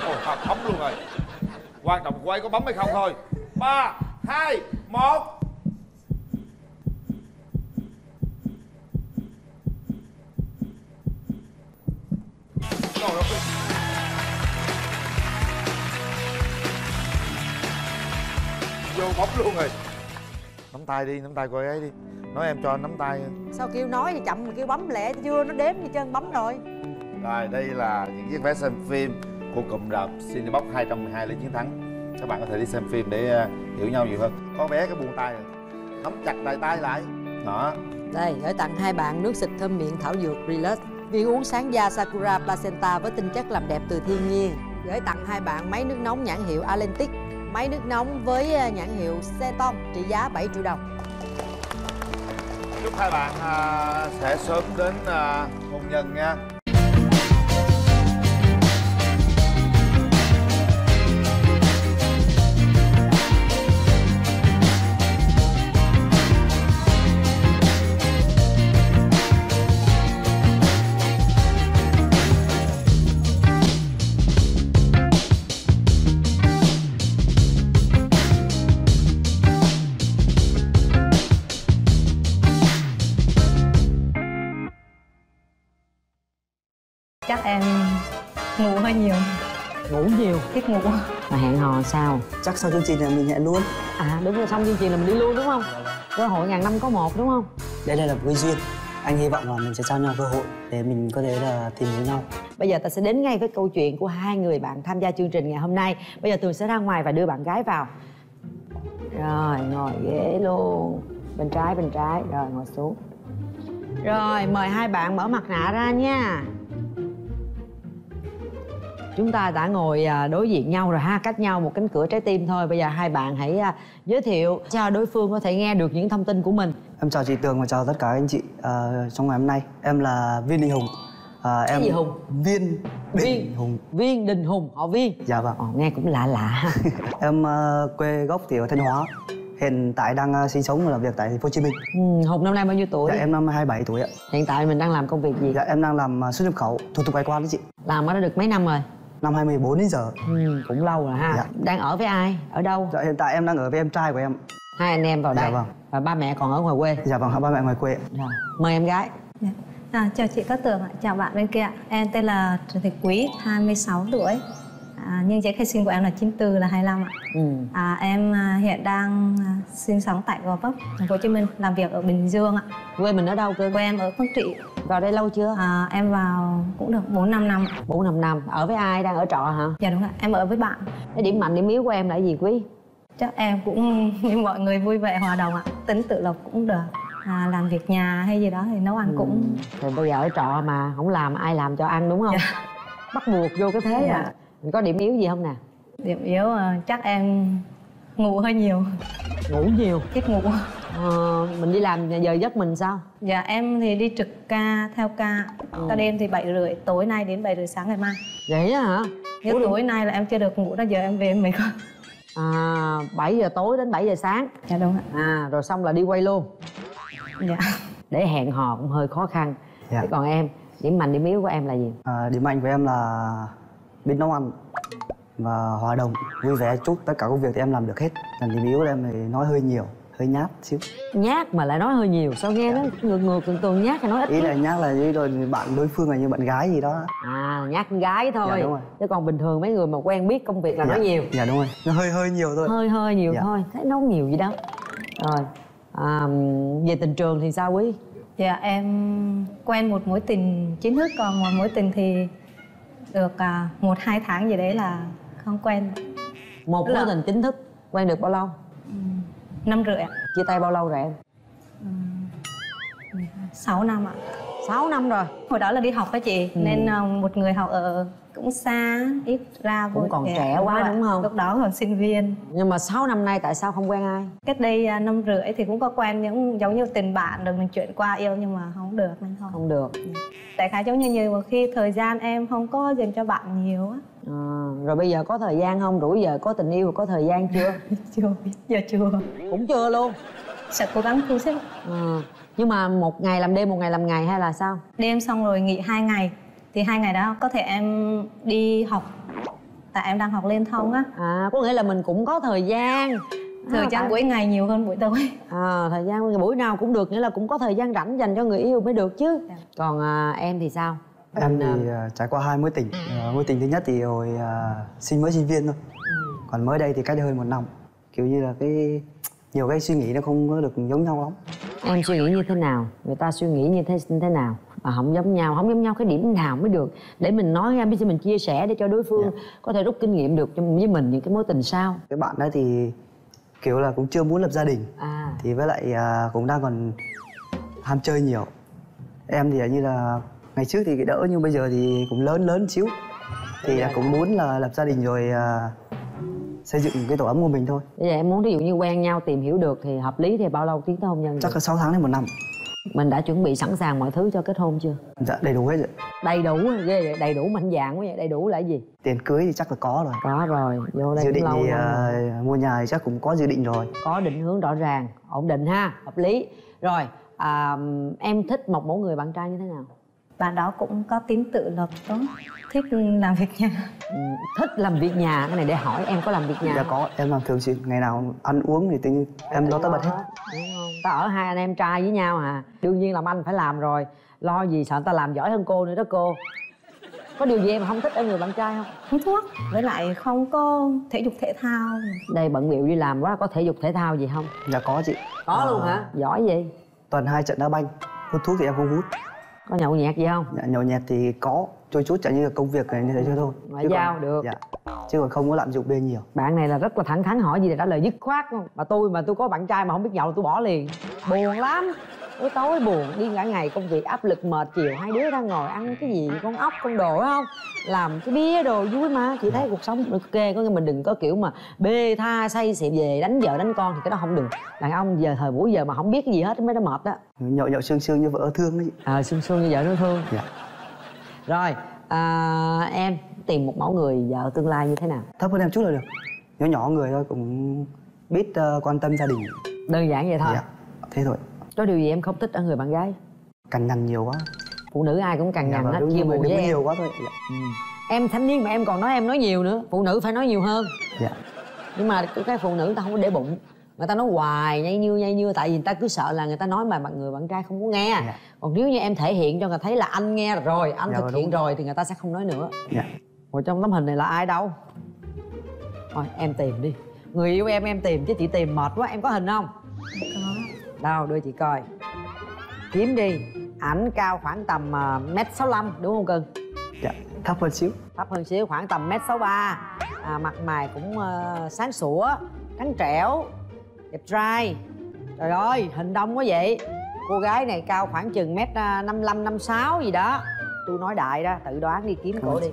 Ôi, bấm luôn rồi. Quan trọng cô ấy có bấm hay không thôi. Ba, hai, một. Trời ơi. Vô bóng luôn rồi. Nắm tay đi, nắm tay cô ấy đi. Nói em cho anh nắm tay. Sao kêu nói thì chậm mà kêu bấm lẹ chưa, nó đếm như chân bấm rồi. Rồi đây là những chiếc vé xem phim của cụm rạp Cinebox hai một hai Lê Chiến Thắng. Các bạn có thể đi xem phim để hiểu nhau nhiều hơn. Có vé cái buông tay rồi. Nắm chặt lại tay lại. Đó. Đây, gửi tặng hai bạn nước xịt thơm miệng thảo dược Relax. Viên uống sáng da Sakura Placenta với tinh chất làm đẹp từ thiên nhiên. Gửi tặng hai bạn máy nước nóng nhãn hiệu Atlantic. Máy nước nóng với nhãn hiệu Seton trị giá bảy triệu đồng. Chúc hai bạn à, sẽ sớm đến à, hôn nhân nha. ngủ hơi nhiều. Ngủ nhiều, thích ngủ quá. Mà hẹn hò sao? Chắc sau chương trình là mình hẹn luôn. À đúng rồi, xong chương trình là mình đi luôn đúng không? Cơ hội ngàn năm có một đúng không? Đây đây là một cái duyên. Anh hy vọng là mình sẽ trao nhau cơ hội để mình có thể là tìm hiểu nhau. Bây giờ ta sẽ đến ngay với câu chuyện của hai người bạn tham gia chương trình ngày hôm nay. Bây giờ Tường sẽ ra ngoài và đưa bạn gái vào. Rồi, ngồi ghế luôn. Bên trái, bên trái. Rồi, ngồi xuống. Rồi, mời hai bạn mở mặt nạ ra nha. Chúng ta đã ngồi đối diện nhau rồi ha, cách nhau một cánh cửa trái tim thôi. Bây giờ hai bạn hãy giới thiệu cho đối phương có thể nghe được những thông tin của mình. Em chào chị Tường và chào tất cả anh chị à, trong ngày hôm nay. Em là Viên Đình Hùng. À, em... Cái gì Hùng? Viên Đình Viên... Hùng. Viên Đình Hùng, họ Viên. Dạ vâng. Ồ, nghe cũng lạ lạ. Em uh, quê gốc thì ở Thanh Hóa. Hiện tại đang sinh sống và làm việc tại Thành phố Hồ Chí Minh. Ừ, Hùng năm nay bao nhiêu tuổi? Dạ, em năm hai mươi bảy tuổi ạ. Hiện tại mình đang làm công việc gì? Dạ, em đang làm xuất nhập khẩu, thủ tục hải quan đấy chị. Làm đã được mấy năm rồi? Năm hai mươi bốn đến giờ. Ừ, cũng lâu rồi ha. Dạ. Đang ở với ai? Ở đâu? Dạ, hiện tại em đang ở với em trai của em. Hai anh em vào đây. Dạ vâng. Và ba mẹ còn ở ngoài quê. Dạ vâng, ba mẹ ngoài quê. Dạ. Mời em gái. Dạ. À, chào chị Cát Tường ạ, chào bạn bên kia. Em tên là Trần Thị Quý, hai mươi sáu tuổi. À, nhưng giấy khai sinh của em là chín tư là hai mươi lăm ạ. Ừ. À, em hiện đang sinh sống tại Gò Vấp, Thành phố Hồ Chí Minh, làm việc ở Bình Dương ạ. Quê mình ở đâu cơ? Quê em ở Quảng Trị. Vào đây lâu chưa? À, em vào cũng được bốn năm năm. bốn năm năm. Ở với ai? Đang ở trọ hả? Dạ đúng ạ, em ở với bạn. Cái điểm mạnh điểm yếu của em là gì Quý? Chắc em cũng như mọi người vui vẻ hòa đồng ạ. Tính tự lập cũng được. À, làm việc nhà hay gì đó thì nấu ăn ừ. cũng. Rồi bây giờ ở trọ mà không làm ai làm cho ăn đúng không? Dạ. Bắt buộc vô cái thế. Dạ. À. Mình có điểm yếu gì không nè? Điểm yếu chắc em ngủ hơi nhiều. Ngủ nhiều? Thích ngủ. Ờ, mình đi làm giờ giấc mình sao? Dạ em thì đi trực ca, theo ca. Ca ừ. đêm thì bảy rưỡi, tối nay đến bảy rưỡi sáng ngày mai. Vậy á hả? Nếu tối, tối nay là em chưa được ngủ đó, giờ em về em mệt quá. À, bảy giờ tối đến bảy giờ sáng. Dạ đúng ạ. À, rồi xong là đi quay luôn. Dạ. Để hẹn hò cũng hơi khó khăn. Dạ. Thế còn em, điểm mạnh điểm yếu của em là gì? À, điểm mạnh của em là biết nấu ăn và hòa đồng, vui vẻ chút. Tất cả công việc thì em làm được hết. Còn điểm yếu của em thì nói hơi nhiều, hơi nhát xíu. Nhát mà lại nói hơi nhiều, sao nghe dạ. nó ngược ngược Tường Tường nhát hay nói ít. Ý là nhát là như rồi bạn đối phương là như bạn gái gì đó. À, nhát con gái thôi. Dạ, đúng rồi. Chứ còn bình thường mấy người mà quen biết công việc là dạ. nói nhiều. Dạ đúng rồi, nó hơi hơi nhiều thôi. Hơi hơi nhiều dạ. thôi, thấy nó không nhiều gì đâu. Rồi. À, về tình trường thì sao Quý? Dạ em quen một mối tình chính thức, còn một mối tình thì được à, một hai tháng gì đấy là không quen. Một mối là... tình chính thức quen được bao lâu? Ừ, năm rưỡi ạ. Chia tay bao lâu rồi em? Ừ, sáu năm ạ. Sáu năm rồi. Hồi đó là đi học đó chị, ừ. nên một người học ở cũng xa, ít ra cũng còn trẻ, trẻ quá đúng, đúng không? Lúc đó còn sinh viên. Nhưng mà sáu năm nay tại sao không quen ai? Cách đây năm rưỡi thì cũng có quen những giống như tình bạn rồi mình chuyển qua yêu, nhưng mà không được nên thôi. Không được. Tại khá giống như nhiều mà khi thời gian em không có dành cho bạn nhiều á. À, rồi bây giờ có thời gian không? Rủi giờ có tình yêu có thời gian chưa? Chưa, giờ chưa. Cũng chưa luôn. Sẽ cố gắng thu xếp. À, nhưng mà một ngày làm đêm, một ngày làm ngày hay là sao? Đêm xong rồi nghỉ hai ngày. Thì hai ngày đó có thể em đi học. Tại em đang học liên thông á. À, có nghĩa là mình cũng có thời gian. Thời à, gian tại... buổi ngày nhiều hơn buổi tối. À, thời gian buổi nào cũng được. Nghĩa là cũng có thời gian rảnh dành cho người yêu mới được chứ. Dạ. Còn à, em thì sao? Em mình, thì à... trải qua hai mối tình. à, Mối tình thứ nhất thì hồi à, sinh mới sinh viên thôi. ừ. Còn mới đây thì cách đây hơn một năm. Kiểu như là cái... nhiều cái suy nghĩ nó không có được giống nhau lắm. Em suy nghĩ như thế nào? Người ta suy nghĩ như thế như thế nào? Mà không giống nhau, không giống nhau cái điểm nào mới được. Để mình nói ra, mình chia sẻ để cho đối phương yeah. có thể rút kinh nghiệm được với mình những cái mối tình sau. Cái bạn đó thì kiểu là cũng chưa muốn lập gia đình. à. Thì với lại cũng đang còn ham chơi nhiều. Em thì như là ngày trước thì đỡ, nhưng bây giờ thì cũng lớn lớn xíu. Thì yeah. cũng muốn là lập gia đình rồi xây dựng cái tổ ấm của mình thôi. Bây giờ em muốn ví dụ như quen nhau, tìm hiểu được thì hợp lý thì bao lâu tiến tới hôn nhân? Chắc là sáu tháng đến một năm. Mình đã chuẩn bị sẵn sàng mọi thứ cho kết hôn chưa? Dạ, đầy đủ hết rồi. Đầy đủ ghê vậy, đầy đủ mạnh dạn quá vậy. Đầy đủ là cái gì? Tiền cưới thì chắc là có rồi. Có rồi, vô đây dự định lâu thì uh, mua nhà thì chắc cũng có dự định rồi. Có định hướng rõ ràng, ổn định ha, hợp lý. Rồi, uh, em thích một mẫu người bạn trai như thế nào? Bạn đó cũng có tính tự lập tốt, thích làm việc nhà. Ừ, thích làm việc nhà, cái này để hỏi em có làm việc nhà? Dạ có, em làm thường xuyên, ngày nào ăn uống thì tính em lo tới bật hết. Đúng không? Ta ở hai anh em trai với nhau à, đương nhiên làm anh phải làm rồi, lo gì sợ người ta làm giỏi hơn cô nữa đó cô. Có điều gì em không thích ở người bạn trai không? Hút thuốc, với lại không có thể dục thể thao. Đây bận bịu đi làm quá, có thể dục thể thao gì không? Dạ có chị. Có à, luôn hả? Giỏi gì? Tuần hai trận đá banh. Hút thuốc thì em không hút. Có nhậu nhẹt gì không? Dạ, nhậu nhẹt thì có trôi chút, chẳng như là công việc này như thế cho thôi. Ngoại giao còn... được. Dạ. Chứ còn không có lạm dụng bia nhiều. Bạn này là rất là thẳng thắn, hỏi gì là trả lời dứt khoát. Mà tôi mà tôi có bạn trai mà không biết nhậu là tôi bỏ liền. Buồn lắm. Buổi tối buồn, đi cả ngày công việc áp lực mệt, chiều hai đứa ra ngồi ăn cái gì con ốc con đồ đó không? Làm cái bia đồ vui mà. Chị thấy cuộc sống ok, có nghĩa mình đừng có kiểu mà bê tha say xỉn về đánh vợ đánh con thì cái đó không được. Đàn ông giờ thời buổi giờ mà không biết cái gì hết mới đó mệt đó. Nhậu nhậu sương sương như vợ thương ấy. À, sương sương như vợ nó thương. Dạ. Rồi, à, em tìm một mẫu người vợ tương lai như thế nào? Thấp hơn em chút là được. Nhỏ nhỏ người thôi, cũng biết uh, quan tâm gia đình. Đơn giản vậy thôi. Dạ, thế thôi. Có điều gì em không thích ở người bạn gái? Cằn nhằn nhiều quá. Phụ nữ ai cũng cằn nhằn hết, chia buồn với em. Nhiều quá thôi. Dạ. Ừ. Em thanh niên mà em còn nói em nói nhiều nữa. Phụ nữ phải nói nhiều hơn. Dạ. Nhưng mà cái phụ nữ ta không có để bụng. Người ta nói hoài nhây như nhây như. Tại vì người ta cứ sợ là người ta nói mà bạn người bạn trai không có nghe. Dạ. Còn nếu như em thể hiện cho người thấy là anh nghe rồi, anh dạ, thực hiện rồi, rồi thì người ta sẽ không nói nữa. Dạ. Ở trong tấm hình này là ai đâu? Thôi em tìm đi. Người yêu em em tìm chứ chị tìm mệt quá. Em có hình không? Có. Đâu đưa chị coi. Kiếm đi. Ảnh cao khoảng tầm mét sáu mươi lăm đúng không cưng? Dạ, thấp hơn xíu. Thấp hơn xíu, khoảng tầm mét sáu mươi ba. À, mặt mày cũng uh, sáng sủa, trắng trẻo, đẹp trai. Trời ơi, hình đông quá vậy. Cô gái này cao khoảng chừng mét năm mươi lăm, năm mươi sáu gì đó. Tôi nói đại ra, tự đoán đi, kiếm cổ đi.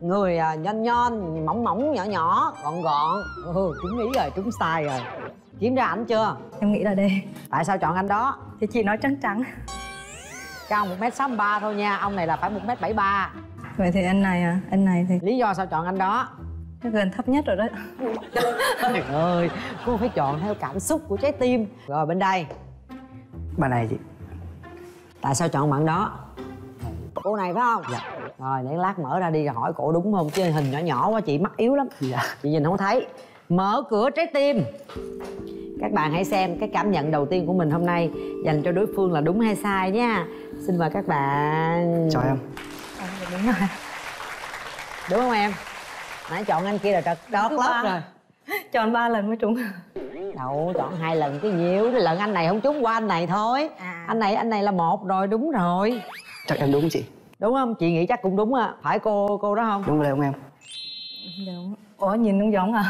Người à, nhon nhon, mỏng mỏng, nhỏ nhỏ, gọn gọn. Ừ, trúng ý rồi, trúng style rồi. Kiếm ra ảnh chưa? Em nghĩ là đây. Tại sao chọn anh đó? Thì chị nói trắng trắng. Cao một mét sáu mươi ba thôi nha, ông này là phải một mét bảy mươi ba. Vậy thì anh này à, anh này thì... Lý do sao chọn anh đó? Cái gần thấp nhất rồi đó. Trời ơi, cô phải chọn theo cảm xúc của trái tim. Rồi bên đây. Bạn này chị. Tại sao chọn bạn đó? Cô này phải không? Dạ. Rồi để lát mở ra đi rồi hỏi cổ đúng không, chứ hình nhỏ nhỏ quá chị mắt yếu lắm. Dạ. Chị nhìn không thấy. Mở cửa trái tim. Các bạn hãy xem cái cảm nhận đầu tiên của mình hôm nay dành cho đối phương là đúng hay sai nha. Xin mời các bạn. Chọn em. À, đúng rồi. Đúng không em? Nãy chọn anh kia là trật đót lót rồi. Chọn ba lần mới trúng. Đậu, chọn hai lần cái nhiều. Lần anh này không trúng qua anh này thôi. À. Anh này anh này là một rồi, đúng rồi. Chắc em đúng chị. Đúng không? Chị nghĩ chắc cũng đúng ạ. Phải cô cô đó không? Đúng rồi không em? Đúng. Ủa nhìn không giống à?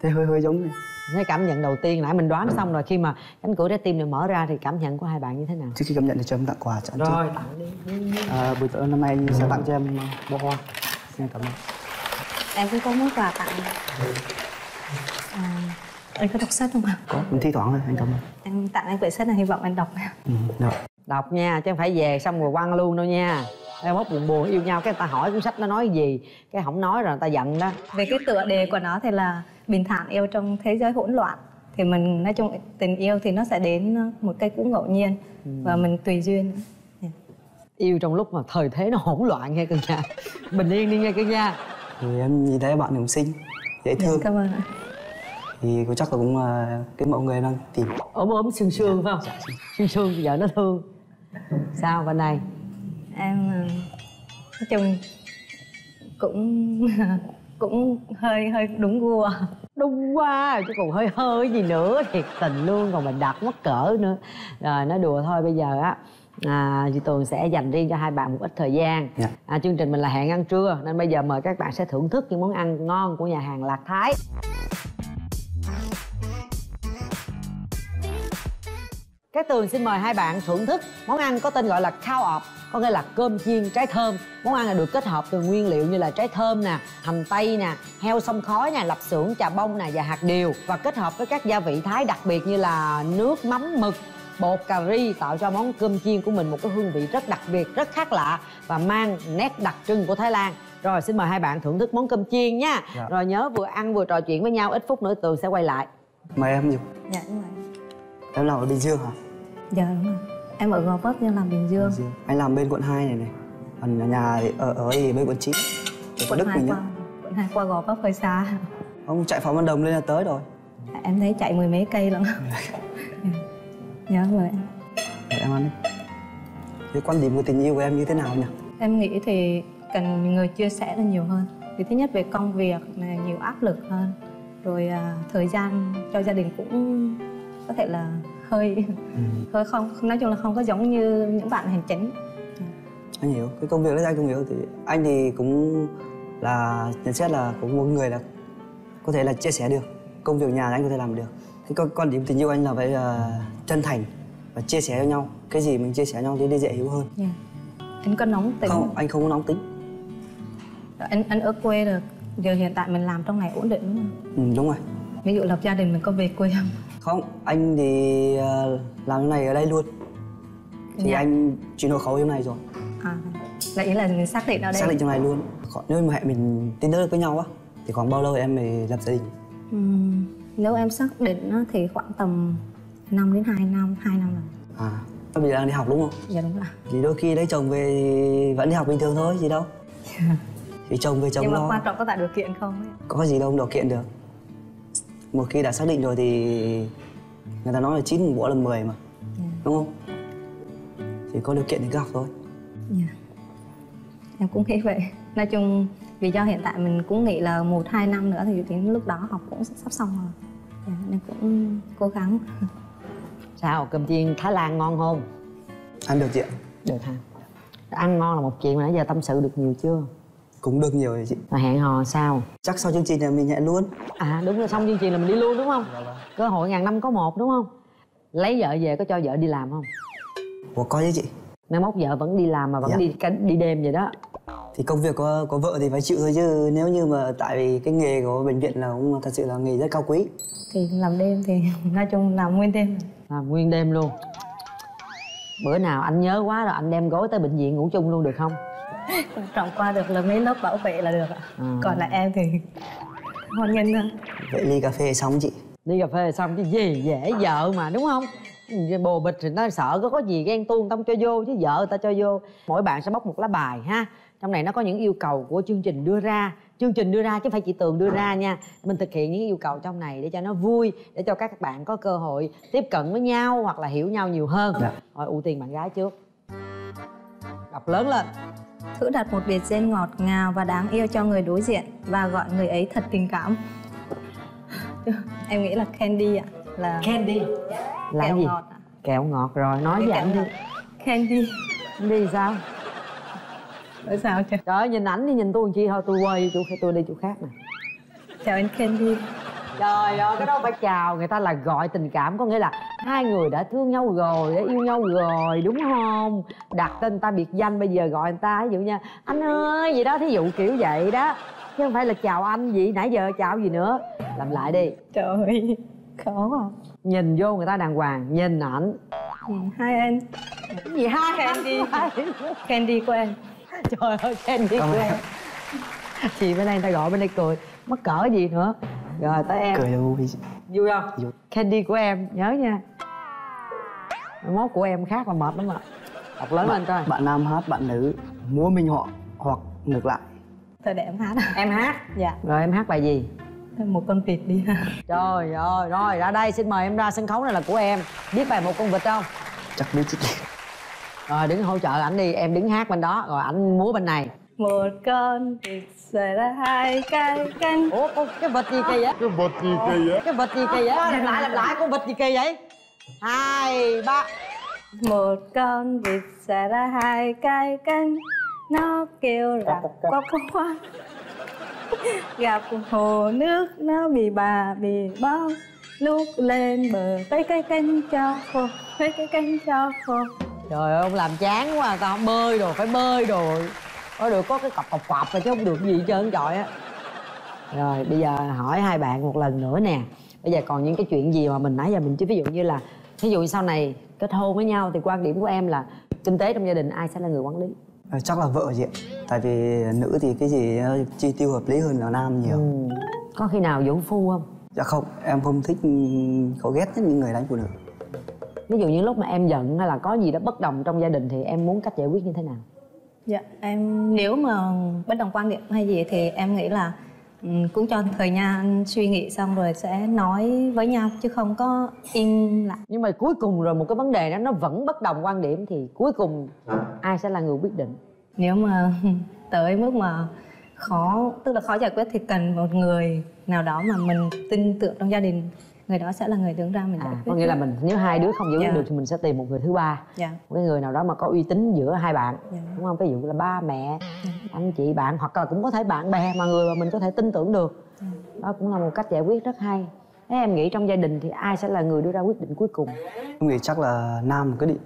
Thế hơi hơi giống này. Cái cảm nhận đầu tiên nãy mình đoán xong rồi, khi mà cánh cửa trái tim này mở ra thì cảm nhận của hai bạn như thế nào? Trước khi cảm nhận thì cho em tặng quà cho anh. Rồi, tặng đi. À, buổi tối năm nay sẽ tặng cho em bó hoa. Xin cảm ơn. Em cũng có món quà tặng. À, anh có đọc sách không ạ? Có, thi thoảng thôi, anh cảm ơn. Em tặng anh quyển sách này, hy vọng anh đọc nha. Ừ, được. Đọc nha, chứ không phải về xong rồi quăng luôn đâu nha. Em mốt buồn buồn yêu nhau cái người ta hỏi cuốn sách nó nói gì, cái không nói rồi người ta giận đó. Về cái tựa đề của nó thì là bình thản yêu trong thế giới hỗn loạn. Thì mình nói chung tình yêu thì nó sẽ đến một cách cũng ngẫu nhiên. Ừ. Và mình tùy duyên. Yeah. Yêu trong lúc mà thời thế nó hỗn loạn nghe cưng nha. Bình yên đi nghe cưng nha. Thì em nhìn thấy bạn cũng xinh, dễ thương. Dạ, cảm ơn ạ. Thì cô chắc là cũng là cái mẫu người đang tìm. Ốm ốm sương sương phải không? Dạ, dạ. Sương sương giờ nó thương. Sao bên này? Em nói chung cũng cũng hơi hơi đúng gu. Đúng quá chứ còn hơi hơi gì nữa, thiệt tình luôn, còn mình đặt mắc cỡ nữa. Rồi nói đùa thôi, bây giờ á à, chị Tường sẽ dành riêng cho hai bạn một ít thời gian. Yeah. À, chương trình mình là hẹn ăn trưa nên bây giờ mời các bạn sẽ thưởng thức những món ăn ngon của nhà hàng Lạc Thái. Cát Tường xin mời hai bạn thưởng thức món ăn có tên gọi là cao ọp, có nghĩa là cơm chiên trái thơm. Món ăn là được kết hợp từ nguyên liệu như là trái thơm nè, hành tây nè, heo xông khói nè, lạp xưởng, chà bông nè và hạt điều, và kết hợp với các gia vị Thái đặc biệt như là nước mắm mực, bột cà ri, tạo cho món cơm chiên của mình một cái hương vị rất đặc biệt, rất khác lạ và mang nét đặc trưng của Thái Lan. Rồi xin mời hai bạn thưởng thức món cơm chiên nha. Dạ. Rồi nhớ vừa ăn vừa trò chuyện với nhau, ít phút nữa Tường sẽ quay lại. Mời em Dục. Dạ đúng rồi. Em làm ở Bình Dương hả? Dạ đúng rồi. Em ở Gò Vấp nhưng làm Bình Dương. Bình Dương. Anh làm bên quận hai này này. Còn nhà thì ở, ở thì bên quận chín. Quận Đức mình qua, quận hai qua Gò Vấp hơi xa. Ông chạy Phạm Văn Đồng lên là tới rồi. À, em thấy chạy mười mấy cây lắm. Dạ mời em. Mời em ăn đi. Cái quan điểm của tình yêu của em như thế nào nhỉ? Em nghĩ thì cần người chia sẻ là nhiều hơn. Thì thứ nhất về công việc là nhiều áp lực hơn, rồi à, thời gian cho gia đình cũng có thể là hơi ừ. hơi không, nói chung là không có giống như những bạn hành chính. Anh hiểu cái công việc đấy, anh cũng hiểu. Thì anh thì cũng là nhận xét là cũng một người là có thể là chia sẻ được công việc nhà, anh có thể làm được. Cái con, con điểm tình yêu anh là phải là chân thành và chia sẻ với nhau, cái gì mình chia sẻ nhau thì đi dễ hiểu hơn. Yeah. Anh có nóng tính không? Anh không có nóng tính. Anh anh ở quê được, giờ hiện tại mình làm trong này ổn định đúng không? Ừ, đúng rồi. Ví dụ lập gia đình mình có về quê không? Không, anh thì làm cái này ở đây luôn. Thì yeah. anh chuyển hộ khẩu trong này rồi. À, là ý là mình xác định ở đây. Xác định trong này luôn. Nếu mà mình tin tới với nhau á, thì khoảng bao lâu em mới lập gia đình? Ừ, nếu em xác định á, thì khoảng tầm năm đến hai năm, hai năm rồi. À, bây giờ đang đi học đúng không? Dạ đúng rồi. Thì đôi khi lấy chồng về thì vẫn đi học bình thường thôi, gì đâu. Yeah. Thì chồng về chồng lo. Nhưng mà quan trọng có tạo điều kiện không ấy? Có gì đâu không điều kiện được. Một khi đã xác định rồi thì người ta nói là chín một bữa là mười mà, yeah. đúng không? Thì có điều kiện thì cứ học thôi. Yeah. Em cũng nghĩ vậy. Nói chung vì do hiện tại mình cũng nghĩ là một hai năm nữa thì đến lúc đó học cũng sắp xong rồi, yeah, nên cũng cố gắng. Sao cơm chiên Thái Lan ngon không? Ăn được chị ạ. Được hả? Ăn ngon là một chuyện, mà nãy giờ tâm sự được nhiều chưa? Cũng được nhiều rồi chị. Mà hẹn hò sao? Chắc sau chương trình là mình hẹn luôn. À đúng rồi, xong chương trình là mình đi luôn đúng không? Dạ, dạ. Cơ hội ngàn năm có một đúng không? Lấy vợ về có cho vợ đi làm không? Ủa có chứ chị. Mai mốt vợ vẫn đi làm mà vẫn dạ. đi đi đêm vậy đó. Thì công việc có, có vợ thì phải chịu thôi chứ. Nếu như mà tại vì cái nghề của bệnh viện là cũng thật sự là nghề rất cao quý. Thì làm đêm thì nói chung làm nguyên đêm. Làm nguyên đêm luôn. Bữa nào anh nhớ quá rồi anh đem gối tới bệnh viện ngủ chung luôn được không? Trọng qua được là mấy lớp bảo vệ là được ạ. À. Còn lại em thì hoan nghênh thôi. Vậy ly cà phê xong chị. Ly cà phê xong chứ gì, dễ vợ mà đúng không? Bồ bịch thì nó sợ có có gì ghen tuông tông cho vô, chứ vợ người ta cho vô. Mỗi bạn sẽ bóc một lá bài ha. Trong này nó có những yêu cầu của chương trình đưa ra. Chương trình đưa ra chứ không phải chị Tường đưa ra nha. Mình thực hiện những yêu cầu trong này để cho nó vui, để cho các bạn có cơ hội tiếp cận với nhau hoặc là hiểu nhau nhiều hơn. Dạ. Rồi ưu tiên bạn gái trước. Đọc lớn lên. Thử đặt một biệt danh ngọt ngào và đáng yêu cho người đối diện và gọi người ấy thật tình cảm. Em nghĩ là Candy ạ. Là Candy là kẹo gì? Ngọt à? Kẹo ngọt rồi, nói cái với anh đi. Candy. Candy sao? Ở sao trời? Trời ơi, nhìn ảnh đi, nhìn tôi chi thôi, tôi quay chỗ tôi đi chỗ khác nè. Chào anh Candy. Trời ơi, cái đó phải chào, người ta là gọi tình cảm, có nghĩa là hai người đã thương nhau rồi, đã yêu nhau rồi, đúng không? Đặt tên người ta biệt danh, bây giờ gọi người ta, ví dụ như anh ơi, gì đó, thí dụ kiểu vậy đó. Chứ không phải là chào anh gì, nãy giờ chào gì nữa. Làm lại đi. Trời ơi, khó không? Nhìn vô người ta đàng hoàng, nhìn ảnh. Hai anh. Gì hai Candy. Candy của em. Trời ơi, Candy của em. Chị bên đây người ta gọi bên đây cười, mắc cỡ gì nữa. Rồi tới em. Cười vui. Vui không? Vui. Candy của em, nhớ nha. Mốt của em khác là mệt lắm ạ. Học lớn lên coi. Bạn nam hát, bạn nữ múa minh họa hoặc ngược lại. Thôi để em hát. Em hát? Dạ. Rồi em hát bài gì? Một con vịt đi ha. Trời ơi, rồi ra đây xin mời em ra sân khấu, này là của em. Biết bài Một Con Vịt không? Chắc biết chứ. Rồi đứng hỗ trợ ảnh đi, em đứng hát bên đó, rồi ảnh múa bên này. Một con vịt xòe ra hai cái cánh. Ủa con cái vịt gì kỳ vậy? Cái vịt gì kỳ vậy? Cái vịt gì kỳ vậy? Làm lại làm lại con vịt gì kỳ vậy? Hai ba. Một con vịt xòe ra hai cái cánh, nó kêu rằng quắc quắc quắc. Gặp hồ nước nó bị bà bị bao, lúc lên bờ vẫy cái cánh cho khô, vẫy cái cánh cho khô. Trời ơi ông làm chán quá, tao không bơi đồ phải bơi đồ. Có được có cái cọc cọc cọc là chứ không được gì hết trơn trọi á. Rồi bây giờ hỏi hai bạn một lần nữa nè. Bây giờ còn những cái chuyện gì mà mình nãy giờ mình chứ ví dụ như là ví dụ sau này kết hôn với nhau thì quan điểm của em là kinh tế trong gia đình ai sẽ là người quản lý? À, chắc là vợ chị ạ. Tại vì nữ thì cái gì chi tiêu hợp lý hơn là nam nhiều. Ừ. Có khi nào vũ phu không? Dạ không, em không thích, không ghét những người đánh phụ nữ. Ví dụ như lúc mà em giận hay là có gì đó bất đồng trong gia đình thì em muốn cách giải quyết như thế nào? Dạ, em nếu mà bất đồng quan điểm hay gì thì em nghĩ là um, cũng cho thời gian suy nghĩ xong rồi sẽ nói với nhau chứ không có im lặng. Nhưng mà cuối cùng rồi một cái vấn đề đó nó vẫn bất đồng quan điểm thì cuối cùng ai sẽ là người quyết định? Nếu mà tới mức mà khó, tức là khó giải quyết thì cần một người nào đó mà mình tin tưởng trong gia đình, người đó sẽ là người đứng ra mình giải quyết. À, có nghĩa là mình nếu hai đứa không giải quyết yeah. được thì mình sẽ tìm một người thứ ba, yeah. một cái người nào đó mà có uy tín giữa hai bạn, yeah. đúng không? Ví dụ là ba mẹ, yeah. anh chị bạn, hoặc là cũng có thể bạn bè mà người mà mình có thể tin tưởng được. Yeah. Đó cũng là một cách giải quyết rất hay. Thế em nghĩ trong gia đình thì ai sẽ là người đưa ra quyết định cuối cùng? Em nghĩ chắc là Nam quyết định.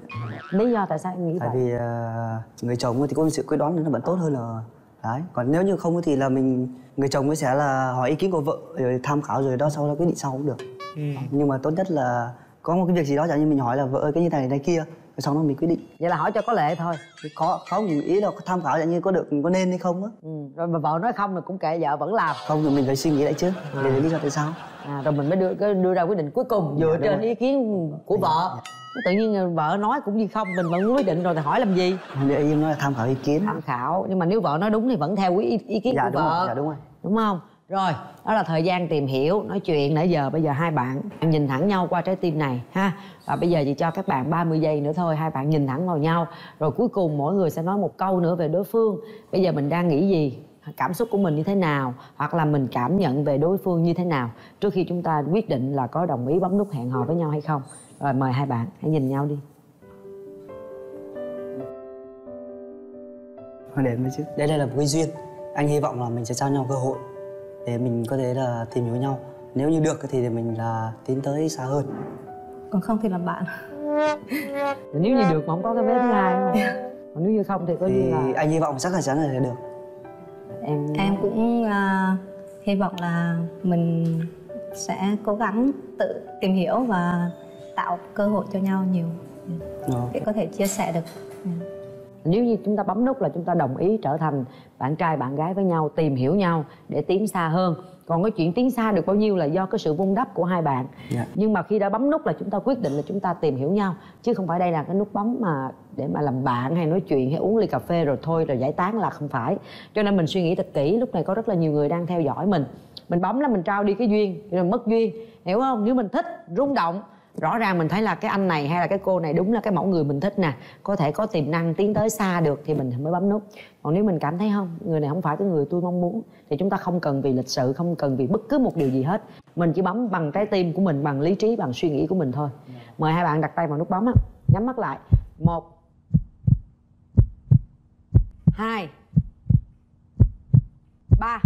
Lý do tại sao em nghĩ tại vậy? Tại vì uh, người chồng thì có sự quyết đoán nó vẫn tốt hơn là đấy. Còn nếu như không thì là mình người chồng sẽ là hỏi ý kiến của vợ rồi tham khảo rồi đó sau đó quyết định sau cũng được. Ừ. Nhưng mà tốt nhất là có một cái việc gì đó chẳng như mình hỏi là vợ ơi cái như này này kia rồi sau đó mình quyết định. Vậy là hỏi cho có lệ thôi. Có không ý là tham khảo chẳng như có được có nên hay không á. Ừ. Rồi mà vợ nói không là cũng kệ vợ vẫn làm. Không thì mình phải suy nghĩ lại chứ. À. Để lý do tại sao? À, rồi mình mới đưa đưa ra quyết định cuối cùng dựa dạ, trên rồi. Ý kiến của dạ, vợ. Dạ. Tự nhiên vợ nói cũng như không mình vẫn quyết định rồi thì hỏi làm gì? Để em nói là tham khảo ý kiến. Tham khảo nhưng mà nếu vợ nói đúng thì vẫn theo ý, ý kiến dạ, của đúng vợ. Rồi, dạ đúng rồi. Đúng không? Rồi, đó là thời gian tìm hiểu, nói chuyện nãy giờ. Bây giờ hai bạn nhìn thẳng nhau qua trái tim này ha. Và bây giờ chị cho các bạn ba mươi giây nữa thôi. Hai bạn nhìn thẳng vào nhau. Rồi cuối cùng mỗi người sẽ nói một câu nữa về đối phương. Bây giờ mình đang nghĩ gì? Cảm xúc của mình như thế nào? Hoặc là mình cảm nhận về đối phương như thế nào? Trước khi chúng ta quyết định là có đồng ý bấm nút hẹn hò với nhau hay không. Rồi mời hai bạn, hãy nhìn nhau đi. Để mới chứ. Đây, đây là một cái duyên. Anh hy vọng là mình sẽ trao nhau cơ hội để mình có thể là tìm hiểu nhau. Nếu như được thì mình là tiến tới xa hơn. Còn không thì làm bạn. Nếu như được mà không có cái vé thứ hai không? Còn nếu như không thì có thì như là... Anh hy vọng chắc là chắn là sẽ được. Em em cũng uh, hy vọng là mình sẽ cố gắng tự tìm hiểu và tạo cơ hội cho nhau nhiều để có thể chia sẻ được. Nếu như chúng ta bấm nút là chúng ta đồng ý trở thành bạn trai bạn gái với nhau, tìm hiểu nhau để tiến xa hơn. Còn cái chuyện tiến xa được bao nhiêu là do cái sự vun đắp của hai bạn. Yeah. Nhưng mà khi đã bấm nút là chúng ta quyết định là chúng ta tìm hiểu nhau, chứ không phải đây là cái nút bấm mà để mà làm bạn hay nói chuyện hay uống ly cà phê rồi thôi rồi giải tán là không phải. Cho nên mình suy nghĩ thật kỹ, lúc này có rất là nhiều người đang theo dõi mình. Mình bấm là mình trao đi cái duyên, rồi mất duyên, hiểu không? Nếu mình thích, rung động, rõ ràng mình thấy là cái anh này hay là cái cô này đúng là cái mẫu người mình thích nè, có thể có tiềm năng tiến tới xa được thì mình mới bấm nút. Còn nếu mình cảm thấy không, người này không phải cái người tôi mong muốn thì chúng ta không cần vì lịch sự, không cần vì bất cứ một điều gì hết. Mình chỉ bấm bằng trái tim của mình, bằng lý trí, bằng suy nghĩ của mình thôi. Mời hai bạn đặt tay vào nút bấm á, nhắm mắt lại. Một hai ba.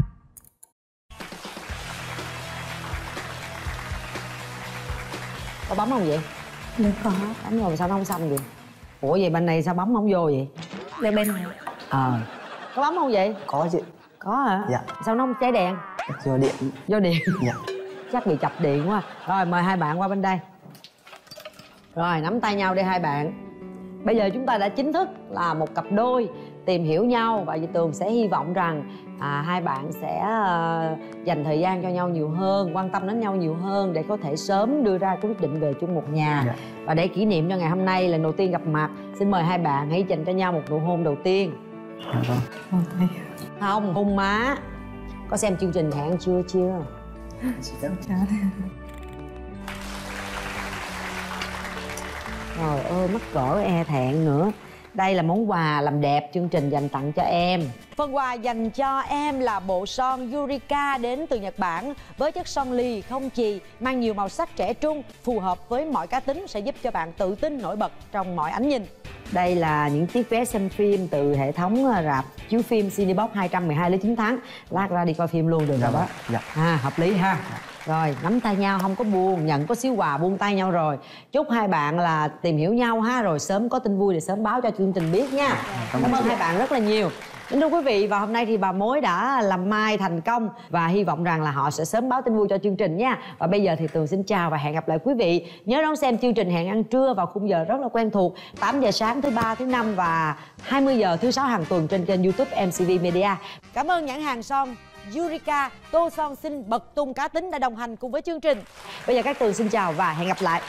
Có bấm không vậy? Được có. Bấm rồi sao nó không xong vậy? Ủa vậy bên này sao bấm không vô vậy? Để bên này. Ờ. À. Có bấm không vậy? Có chị. Có hả? Dạ. Sao nó không cháy đèn? Do điện. Do điện? Dạ. Chắc bị chập điện quá. Rồi mời hai bạn qua bên đây. Rồi nắm tay nhau đi hai bạn. Bây giờ chúng ta đã chính thức là một cặp đôi tìm hiểu nhau. Và Dì Tường sẽ hy vọng rằng à, hai bạn sẽ à, dành thời gian cho nhau nhiều hơn, quan tâm đến nhau nhiều hơn để có thể sớm đưa ra quyết định về chung một nhà. Dạ. Và để kỷ niệm cho ngày hôm nay lần đầu tiên gặp mặt, xin mời hai bạn hãy dành cho nhau một nụ hôn đầu tiên. Dạ. Không, hôn má. Có xem chương trình Hẹn chưa chưa? Dạ. Trời ơi, mắc cỡ e thẹn nữa. Đây là món quà làm đẹp chương trình dành tặng cho em. Phần quà dành cho em là bộ son Yurika đến từ Nhật Bản với chất son lì không chì, mang nhiều màu sắc trẻ trung, phù hợp với mọi cá tính, sẽ giúp cho bạn tự tin nổi bật trong mọi ánh nhìn. Đây là những chiếc vé xem phim từ hệ thống rạp chiếu phim Cinebox hai một hai lấy chín tháng. Lát ra đi coi phim luôn được rồi đó. Dạ. À, hợp lý ha. Rồi, nắm tay nhau không có buồn, nhận có xíu quà buông tay nhau rồi. Chúc hai bạn là tìm hiểu nhau ha, rồi sớm có tin vui để sớm báo cho chương trình biết nha. À, cảm, cảm ơn hai bạn rất là nhiều. Kính thưa quý vị, và hôm nay thì bà mối đã làm mai thành công và hy vọng rằng là họ sẽ sớm báo tin vui cho chương trình nha. Và bây giờ thì Tường xin chào và hẹn gặp lại quý vị. Nhớ đón xem chương trình Hẹn ăn trưa vào khung giờ rất là quen thuộc tám giờ sáng thứ ba, thứ năm và hai mươi giờ thứ sáu hàng tuần trên kênh YouTube em xê vê Media. Cảm ơn nhãn hàng son Yurika, tô son xinh bật tung cá tính đã đồng hành cùng với chương trình. Bây giờ Cát Tường xin chào và hẹn gặp lại.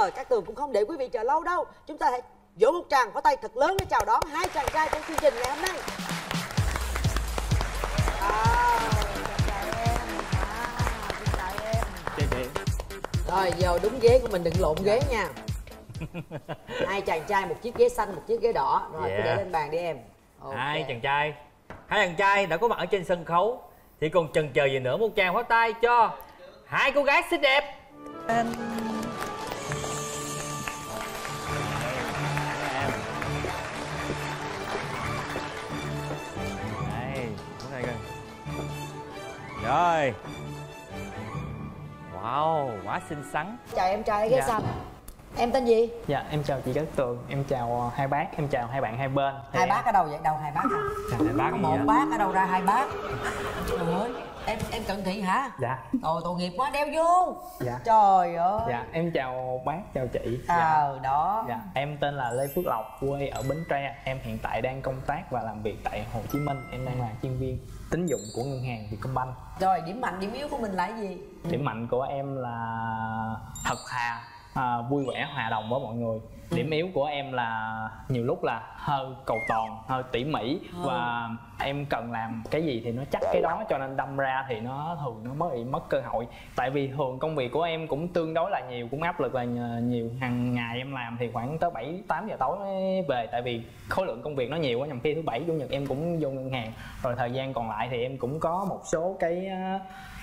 rồi, Cát Tường cũng không để quý vị chờ lâu đâu. Chúng ta hãy vỗ một tràng pháo tay thật lớn để chào đón hai chàng trai trong chương trình ngày hôm nay. À, chào em. À, chào em. Chào chị. Rồi, giờ đúng ghế của mình, đừng lộn ghế nha. Hai chàng trai, một chiếc ghế xanh, một chiếc ghế đỏ. Rồi, yeah. Cứ để lên bàn đi em. Okay. Hai chàng trai, hai chàng trai đã có mặt ở trên sân khấu thì còn chần chờ gì nữa, một tràng pháo tay cho hai cô gái xinh đẹp. Em rồi. Wow, quá xinh xắn. Chào em trai ghế dạ. xanh. Em tên gì? Dạ, em chào chị Cát Tường, em chào hai bác, em chào hai bạn hai bên. Hai em... bác ở đâu vậy? Đâu hai bác à? Chào hai bác. Một bác ở đâu ra hai bác? Trời ơi, em em cận thị hả? Dạ. Trời, tội nghiệp quá, đeo vô. Dạ. Trời ơi. Dạ, em chào bác, chào chị. Ờ, dạ. đó. Dạ, em tên là Lê Phước Lộc, quê ở Bến Tre. Em hiện tại đang công tác và làm việc tại Hồ Chí Minh. Em đang là chuyên viên tín dụng của ngân hàng Vietcombank. Rồi, điểm mạnh, điểm yếu của mình là gì? Điểm mạnh của em là thật thà, À, vui vẻ, hòa đồng với mọi người. Điểm yếu của em là nhiều lúc là hơi cầu toàn, hơi tỉ mỉ. Và em cần làm cái gì thì nó chắc cái đó, cho nên đâm ra thì nó thường nó mới bị mất cơ hội. Tại vì thường công việc của em cũng tương đối là nhiều, cũng áp lực là nhiều. Hàng ngày em làm thì khoảng tới bảy, tám giờ tối mới về. Tại vì khối lượng công việc nó nhiều quá, nhằm khi thứ bảy, chủ nhật em cũng vô ngân hàng. Rồi thời gian còn lại thì em cũng có một số cái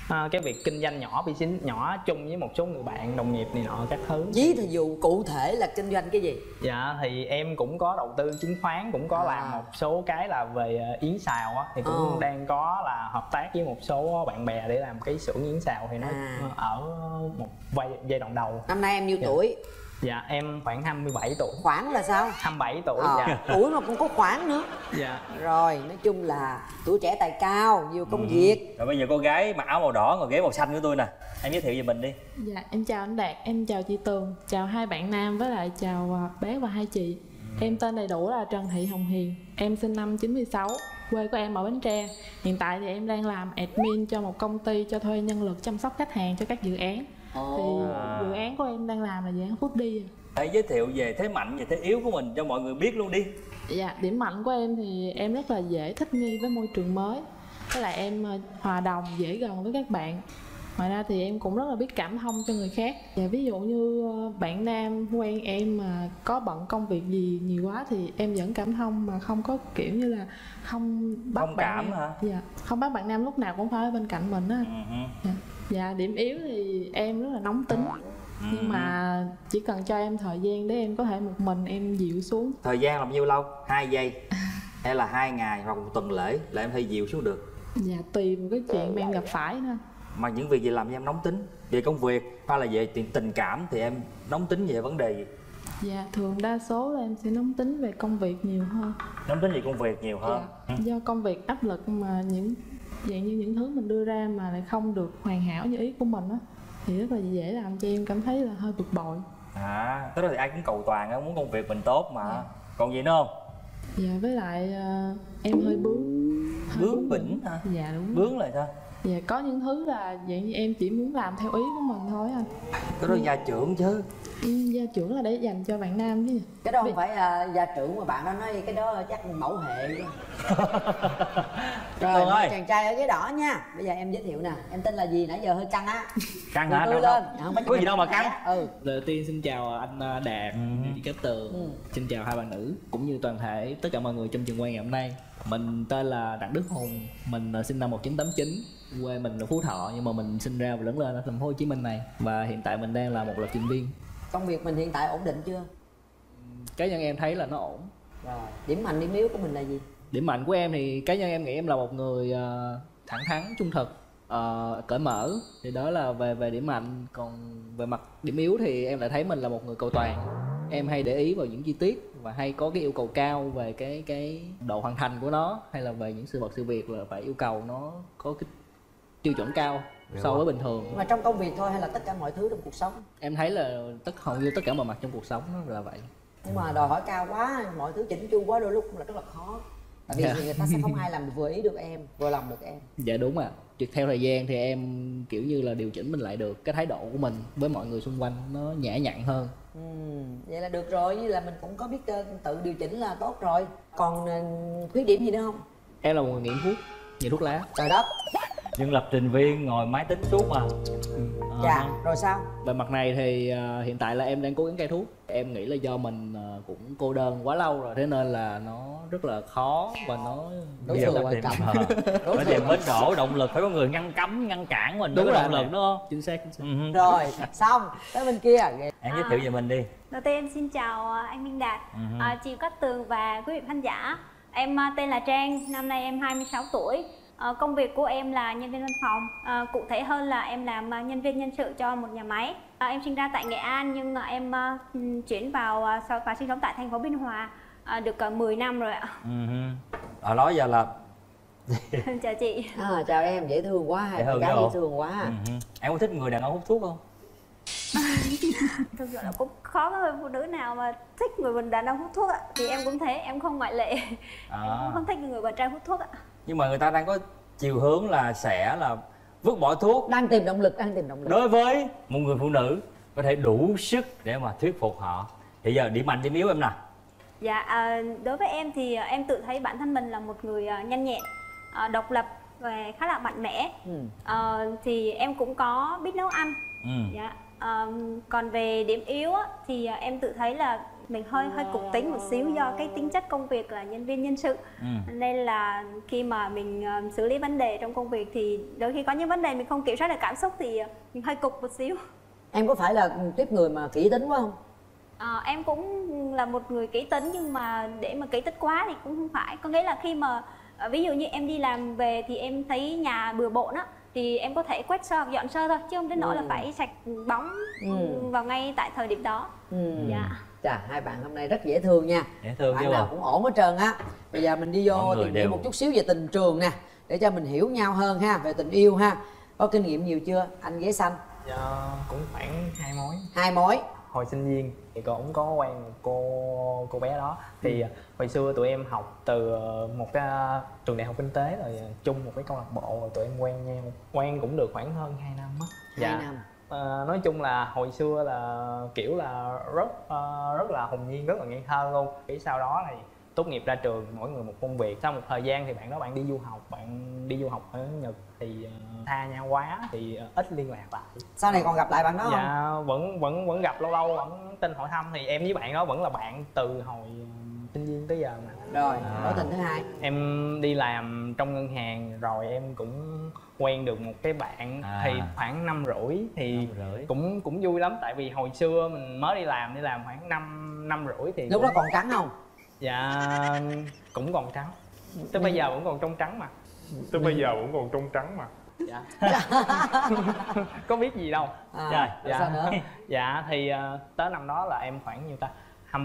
À, cái việc kinh doanh nhỏ, business nhỏ chung với một số người bạn, đồng nghiệp này nọ các thứ. Ví thì dụ cụ thể là kinh doanh cái gì? Dạ thì em cũng có đầu tư chứng khoán, cũng có à. làm một số cái là về yến xào á, thì cũng à. đang có là hợp tác với một số bạn bè để làm cái xưởng yến xào, thì nó à. ở một giai đoạn đầu. Năm nay em nhiêu dạ. tuổi? Dạ em khoảng hai mươi bảy tuổi. Khoảng là sao? hai mươi bảy tuổi. Ờ, dạ. Tuổi mà cũng có khoảng nữa. Dạ. Rồi nói chung là tuổi trẻ tài cao, nhiều công ừ. việc. Rồi bây giờ cô gái mặc áo màu đỏ ngồi ghế màu xanh của tôi nè, em giới thiệu về mình đi. Dạ em chào anh Đạt, em chào chị Tường, chào hai bạn nam với lại chào bé và hai chị. ừ. Em tên đầy đủ là Trần Thị Hồng Hiền. Em sinh năm chín mươi sáu, quê của em ở Bến Tre. Hiện tại thì em đang làm admin cho một công ty cho thuê nhân lực chăm sóc khách hàng cho các dự án. Oh. Thì dự án của em đang làm là dự án Foody. Hãy giới thiệu về thế mạnh và thế yếu của mình cho mọi người biết luôn đi. Dạ, điểm mạnh của em thì em rất là dễ thích nghi với môi trường mới, với lại em hòa đồng, dễ gần với các bạn. Ngoài ra thì em cũng rất là biết cảm thông cho người khác. Và ví dụ như bạn nam quen em mà có bận công việc gì nhiều quá thì em vẫn cảm thông, mà không có kiểu như là không bắt không bạn cảm nam. Hả? Dạ, không bắt bạn nam lúc nào cũng phải ở bên cạnh mình á. Uh-huh. Dạ. Dạ, điểm yếu thì em rất là nóng tính. ừ. Nhưng mà chỉ cần cho em thời gian để em có thể một mình em dịu xuống. Thời gian là bao nhiêu lâu? hai giây hay là hai ngày hoặc một tuần lễ là em hay dịu xuống được? Dạ, tùy một cái chuyện mà em gặp phải thôi. Mà những việc gì làm em nóng tính? Về công việc hay là về tình cảm thì em nóng tính về vấn đề gì? Dạ, thường đa số là em sẽ nóng tính về công việc nhiều hơn. Nóng tính về công việc nhiều hơn? Dạ, do công việc áp lực mà những dạng như những thứ mình đưa ra mà lại không được hoàn hảo như ý của mình á, thì rất là dễ làm cho em cảm thấy là hơi bực bội. À, tức là ai cũng cầu toàn á, muốn công việc mình tốt mà. Dạ. Còn gì nữa không? Dạ, với lại uh, em hơi bướng. Hơi bướng bỉnh hả? Dạ đúng. Bướng là sao? Dạ, có những thứ là dạng như em chỉ muốn làm theo ý của mình thôi anh. Cái đó gia trưởng chứ. Gia trưởng là để dành cho bạn nam chứ. Cái đó không Vì... phải uh, gia trưởng mà bạn đó nói cái đó chắc mẫu hệ. Rồi, ơi. Chàng trai ở ghế đỏ nha. Bây giờ em giới thiệu nè, em tên là gì? Nãy giờ hơi căng á. Căng hả? Đâu lên. Không có gì đâu mà căng. Ừ. Đầu tiên xin chào anh Đạt, chị Cát Tường. Ừ. Xin chào hai bạn nữ cũng như toàn thể tất cả mọi người trong trường quay ngày hôm nay. Mình tên là Đặng Đức Hùng, mình sinh năm một nghìn chín trăm tám mươi chín, quê mình là Phú Thọ, nhưng mà mình sinh ra và lớn lên ở thành phố Hồ Chí Minh này, và hiện tại mình đang là một lập trình viên. Công việc mình hiện tại ổn định chưa? Cá nhân em thấy là nó ổn. Rồi, điểm mạnh điểm yếu của mình là gì? Điểm mạnh của em thì cá nhân em nghĩ em là một người thẳng thắn, trung thực, uh, cởi mở, thì đó là về về điểm mạnh. Còn về mặt điểm yếu thì em lại thấy mình là một người cầu toàn. Em hay để ý vào những chi tiết và hay có cái yêu cầu cao về cái cái độ hoàn thành của nó, hay là về những sự vật sự việc là phải yêu cầu nó có cái tiêu chuẩn cao so với bình thường. Mà trong công việc thôi hay là tất cả mọi thứ trong cuộc sống? Em thấy là tất hầu như tất cả mọi mặt trong cuộc sống nó là vậy. Nhưng mà đòi hỏi cao quá, mọi thứ chỉnh chu quá đôi lúc là rất là khó. Tại vì dạ. người ta sẽ không ai làm vừa ý được em, vừa lòng được em. Dạ đúng ạ. À. Theo thời gian thì em kiểu như là điều chỉnh mình lại được cái thái độ của mình với mọi người xung quanh, nó nhã nhặn hơn. Ừ, vậy là được rồi, như là mình cũng có biết tự điều chỉnh là tốt rồi. Còn khuyết điểm gì nữa không? Em là một người nghiện thuốc, nghiện thuốc lá. Trời đất. Nhưng lập trình viên ngồi máy tính suốt mà. Dạ, à, rồi sao? Về mặt này thì uh, hiện tại là em đang cố gắng cai thuốc. Em nghĩ là do mình uh, cũng cô đơn quá lâu rồi, thế nên là nó rất là khó và nó đối xử quan trọng. Bởi vì bến đổ động lực phải có người ngăn cấm, ngăn cản mình. Đúng, đúng rồi, động lực đúng không? Chính xác, chính xác. Ừ. Rồi, xong, tới bên kia. Em giới thiệu về mình đi. Đầu tiên em xin chào anh Minh Đạt, uh-huh. uh, chị Cát Tường và quý vị khán giả. Em uh, tên là Trang, năm nay em hai mươi sáu tuổi. Uh, công việc của em là nhân viên văn phòng, uh, cụ thể hơn là em làm uh, nhân viên nhân sự cho một nhà máy. Uh, em sinh ra tại Nghệ An nhưng uh, em uh, chuyển vào uh, và sinh sống tại thành phố Biên Hòa uh, được uh, mười năm rồi ạ. Ở đó giờ là chào chị. À, chào em, dễ thương quá, dễ thương, dễ thương quá. Uh-huh. Em có thích người đàn ông hút thuốc không? Thực sự là cũng khó có người phụ nữ nào mà thích người mình đàn ông hút thuốc ạ. Thì em cũng thế, em không ngoại lệ. À. Em cũng không thích người bạn trai hút thuốc ạ. Nhưng mà người ta đang có chiều hướng là sẽ là vứt bỏ thuốc, đang tìm động lực, đang tìm động lực. Đối với một người phụ nữ có thể đủ sức để mà thuyết phục họ. Thì giờ điểm mạnh điểm yếu em nè. Dạ, à, đối với em thì em tự thấy bản thân mình là một người nhanh nhẹn, à, độc lập và khá là mạnh mẽ. Ừ. À, thì em cũng có biết nấu ăn. Ừ. Dạ. À, còn về điểm yếu á, thì em tự thấy là mình hơi hơi cục tính một xíu do cái tính chất công việc là nhân viên nhân sự. Ừ. Nên là khi mà mình uh, xử lý vấn đề trong công việc thì đôi khi có những vấn đề mình không kiểm soát được cảm xúc thì mình hơi cục một xíu. Em có phải là tiếp người mà kỹ tính quá không? À, em cũng là một người kỹ tính nhưng mà để mà kỹ tính quá thì cũng không phải. Có nghĩa là khi mà ví dụ như em đi làm về thì em thấy nhà bừa bộn á, thì em có thể quét sơ hoặc dọn sơ thôi chứ không đến nỗi ừ. là phải sạch bóng ừ. vào ngay tại thời điểm đó. Ừ. Dạ. Chà, hai bạn hôm nay rất dễ thương nha. Dễ thương bạn nào cũng ổn hết trơn á. Bây giờ mình đi vô tìm hiểu một chút xíu về tình trường nè, để cho mình hiểu nhau hơn ha, về tình yêu ha. Có kinh nghiệm nhiều chưa anh ghế xanh? Dạ, cũng khoảng hai mối. Hai mối. Hồi sinh viên thì cũng có quen cô cô bé đó. Thì ừ. hồi xưa tụi em học từ một cái trường đại học kinh tế rồi chung một cái câu lạc bộ rồi tụi em quen nhau. Quen cũng được khoảng hơn hai năm á. Dạ. Năm. À, nói chung là hồi xưa là kiểu là rất uh, rất là hồn nhiên, rất là ngây thơ luôn. Cái sau đó thì tốt nghiệp ra trường mỗi người một công việc. Sau một thời gian thì bạn đó bạn đi du học, bạn đi du học ở Nhật thì uh, xa nhau quá thì uh, ít liên lạc lại. Sau này còn gặp lại bạn đó không? Dạ, vẫn vẫn vẫn gặp lâu lâu, vẫn tin hỏi thăm. Thì em với bạn đó vẫn là bạn từ hồi sinh viên tới giờ mà. Rồi, mối tình thứ hai. Em đi làm trong ngân hàng rồi em cũng quen được một cái bạn à. Thì khoảng năm rưỡi thì năm rưỡi. cũng cũng vui lắm tại vì hồi xưa mình mới đi làm đi làm khoảng năm năm rưỡi thì lúc cũng... đó còn trắng không? Dạ cũng còn trắng. Tới bây giờ vẫn còn trong trắng mà. Tới bây giờ vẫn còn trong trắng mà. Dạ. Có biết gì đâu. À, dạ. Dạ. Sao nữa? Dạ thì tới năm đó là em khoảng nhiêu ta? hai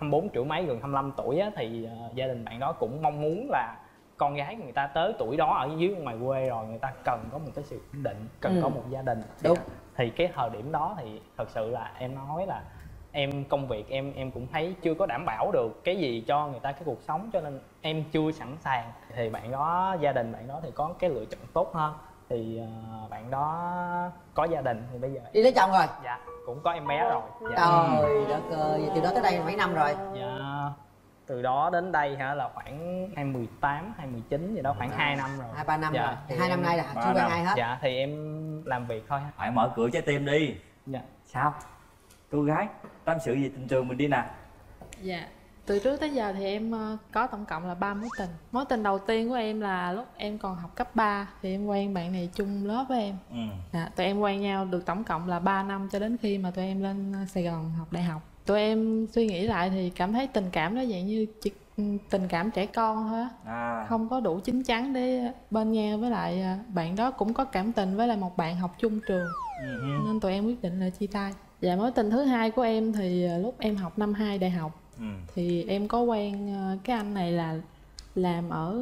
mươi bốn triệu mấy, gần hai mươi lăm tuổi á, thì uh, gia đình bạn đó cũng mong muốn là con gái người ta tới tuổi đó ở dưới ngoài quê rồi người ta cần có một cái sự ổn định, cần ừ. có một gia đình. Đúng. Thì, thì cái thời điểm đó thì thật sự là em nói là em công việc em em cũng thấy chưa có đảm bảo được cái gì cho người ta cái cuộc sống cho nên em chưa sẵn sàng. Thì bạn đó, gia đình bạn đó thì có cái lựa chọn tốt hơn. Thì uh, bạn đó có gia đình thì bây giờ đi lấy chồng rồi. Dạ, cũng có em bé rồi. Dạ. Trời đất ơi, từ đó tới đây mấy năm rồi? Dạ, từ đó đến đây hả là khoảng hai mươi tám, hai mươi chín gì đó, khoảng à, hai năm rồi. hai ba năm dạ, rồi, hai năm nay là chưa quen ai hết. Dạ, thì em làm việc thôi. Phải mở cửa trái tim đi. Dạ. Sao? Cô gái, tâm sự gì tình trường mình đi nè. Dạ, từ trước tới giờ thì em có tổng cộng là ba mối tình. Mối tình đầu tiên của em là lúc em còn học cấp ba. Thì em quen bạn này chung lớp với em. Ừ. À, tụi em quen nhau được tổng cộng là ba năm cho đến khi mà tụi em lên Sài Gòn học đại học. Tụi em suy nghĩ lại thì cảm thấy tình cảm đó dạng như chỉ tình cảm trẻ con thôi á. À. Không có đủ chín chắn để bên nhau, với lại bạn đó cũng có cảm tình với lại một bạn học chung trường. Ừ. Nên tụi em quyết định là chia tay. Và mối tình thứ hai của em thì lúc em học năm hai đại học. Ừ. Thì em có quen cái anh này là làm ở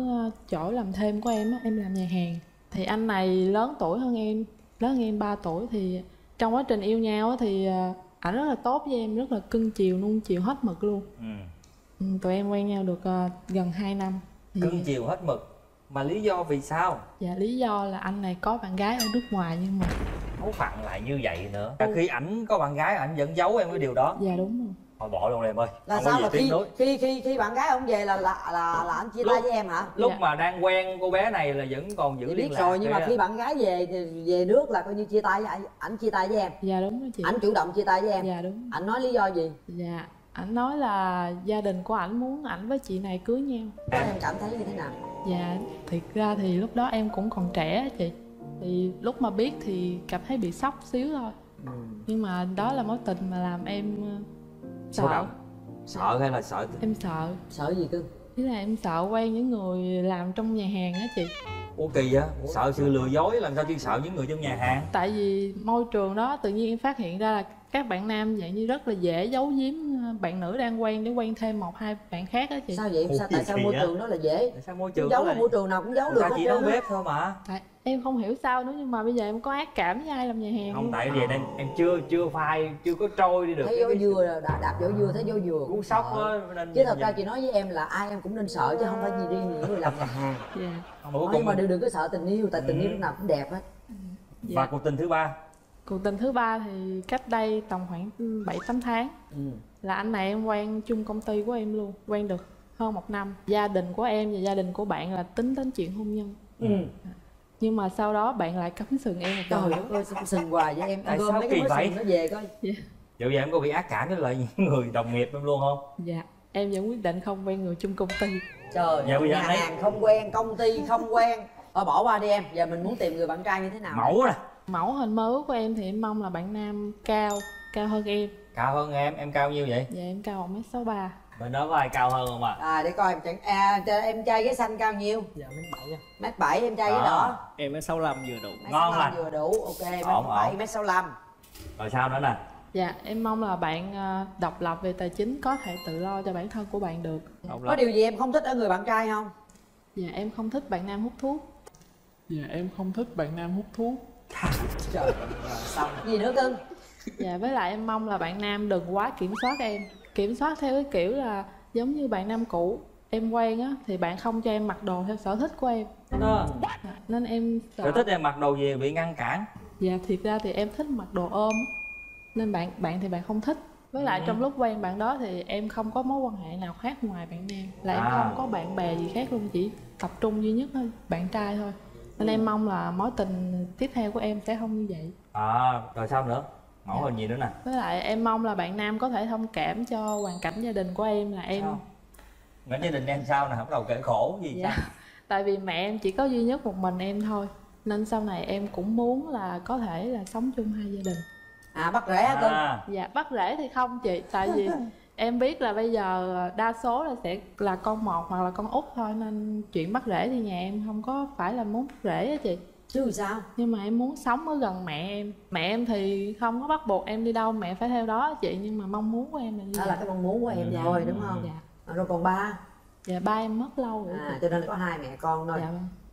chỗ làm thêm của em á, em làm nhà hàng. Thì anh này lớn tuổi hơn em, lớn hơn em ba tuổi. Thì trong quá trình yêu nhau á thì ảnh rất là tốt với em, rất là cưng chiều, nuông chiều hết mực luôn. Ừ. Tụi em quen nhau được gần hai năm. Cưng chiều hết mực Mà lý do vì sao? Dạ lý do là anh này có bạn gái ở nước ngoài nhưng mà không phận lại như vậy nữa. Cả khi ảnh có bạn gái ảnh vẫn giấu em cái điều đó. Dạ đúng rồi. Thôi bỏ luôn em ơi. Là không sao là khi, khi khi khi bạn gái ông về là là là, là anh chia tay với em hả? Lúc dạ. mà đang quen cô bé này là vẫn còn giữ thì liên biết lạc rồi nhưng mà là... khi bạn gái về về nước là coi như chia tay với ảnh, ảnh chia tay với em. Dạ đúng đó chị. Ảnh chủ động chia tay với em. Dạ đúng. Ảnh nói lý do gì? Dạ. Ảnh nói là gia đình của ảnh muốn ảnh với chị này cưới nhau. Em cảm thấy như thế nào? Dạ, thiệt ra thì lúc đó em cũng còn trẻ chị. Thì lúc mà biết thì cảm thấy bị sốc xíu thôi. ừ. Nhưng mà đó là mối tình mà làm em sợ. Sợ hay là sợ? Em sợ. Sợ gì cưng? Thế là em sợ quen những người làm trong nhà hàng á chị. Ủa kỳ vậy? Sợ sự lừa dối làm sao chứ sợ những người trong nhà hàng? Tại vì môi trường đó tự nhiên em phát hiện ra là các bạn nam vậy như rất là dễ giấu giếm bạn nữ đang quen để quen thêm một hai bạn khác á chị. Sao vậy? Sao, tại sao môi trường đó là dễ? Tại sao môi trường giấu là môi trường nào cũng giấu được? Tại chỉ nấu bếp thôi mà. Tại em không hiểu sao nữa nhưng mà bây giờ em có ác cảm với ai làm nhà hàng. Không tại vì em em chưa chưa phai, chưa có trôi đi được. Thấy vô dừa đã đạp vô dừa thấy vô dừa. Cũng sốc á. Chứ thật ra chị nói với em là ai em cũng nên sợ chứ không phải gì riêng những người làm nhà hàng. Nhưng mà đừng đừng có sợ tình yêu tại tình yêu lúc nào cũng đẹp hết. Và cuộc tình thứ ba. Cuộc tình thứ ba thì cách đây tầm khoảng bảy tám tháng. ừ. Là anh này em quen chung công ty của em luôn. Quen được hơn một năm. Gia đình của em và gia đình của bạn là tính đến chuyện hôn nhân. ừ. Nhưng mà sau đó bạn lại cắm sừng em một trời ơi, sừng hoài với em. Tại sao kỳ vậy? Nó về coi. Dạ. Vậy giờ em có bị ác cảm với lại những người đồng nghiệp em luôn không? Dạ. Em vẫn quyết định không quen người chung công ty. Trời, dạ, nhà hàng không quen, công ty không quen. Thôi bỏ qua đi em. Giờ mình muốn tìm người bạn trai như thế nào? Mẫu nè. Mẫu hình mơ ước của em thì em mong là bạn nam cao, cao hơn em. Cao hơn em, em cao nhiêu vậy? Dạ em cao một mét sáu ba. Bên đó có ai cao hơn không ạ? À? À để coi em chẳng... À em trai ghế xanh cao nhiêu? Dạ mét bảy. Mét bảy em trai ghế đỏ. Em mét sáu lăm vừa đủ. Ngon rồi. Vừa đủ, ok, mét bảy, mét sáu lăm. Rồi sao nữa nè? Dạ em mong là bạn độc lập về tài chính, có thể tự lo cho bản thân của bạn được. Có điều gì em không thích ở người bạn trai không? Dạ em không thích bạn nam hút thuốc. Dạ em không thích bạn nam hút thuốc. Trời xong gì nữa cưng? Dạ với lại em mong là bạn nam đừng quá kiểm soát em. Kiểm soát theo cái kiểu là giống như bạn nam cũ em quen á thì bạn không cho em mặc đồ theo sở thích của em. Đó. Nên em sợ... sở thích em mặc đồ gì bị ngăn cản. Dạ thiệt ra thì em thích mặc đồ ôm nên bạn bạn thì bạn không thích. Với lại ừ. trong lúc quen bạn đó thì em không có mối quan hệ nào khác ngoài bạn nam. Là à. em không có bạn bè gì khác luôn, chỉ tập trung duy nhất thôi, bạn trai thôi. Nên ừ. em mong là mối tình tiếp theo của em sẽ không như vậy. À, rồi sao nữa? Mẫu hình dạ. gì nữa nè? Với lại em mong là bạn nam có thể thông cảm cho hoàn cảnh gia đình của em là em. Sao? Ngành gia đình em sao nè, bắt đầu kể khổ gì dạ. sao? Tại vì mẹ em chỉ có duy nhất một mình em thôi. Nên sau này em cũng muốn là có thể là sống chung hai gia đình. À, bắt rễ hả à. cưng? Dạ, bắt rễ thì không chị. Tại vì em biết là bây giờ đa số là sẽ là con một hoặc là con út thôi. Nên chuyện bắt rễ thì nhà em không có phải là muốn bắt rễ á chị. Chứ sao? Nhưng mà em muốn sống ở gần mẹ em. Mẹ em thì không có bắt buộc em đi đâu, mẹ phải theo đó chị. Nhưng mà mong muốn của em là như vậy. Đó là cái mong muốn của em thôi ừ. đúng không? Dạ. À, rồi còn ba? Dạ ba em mất lâu rồi. À, cho nên có hai mẹ con thôi. Dạ.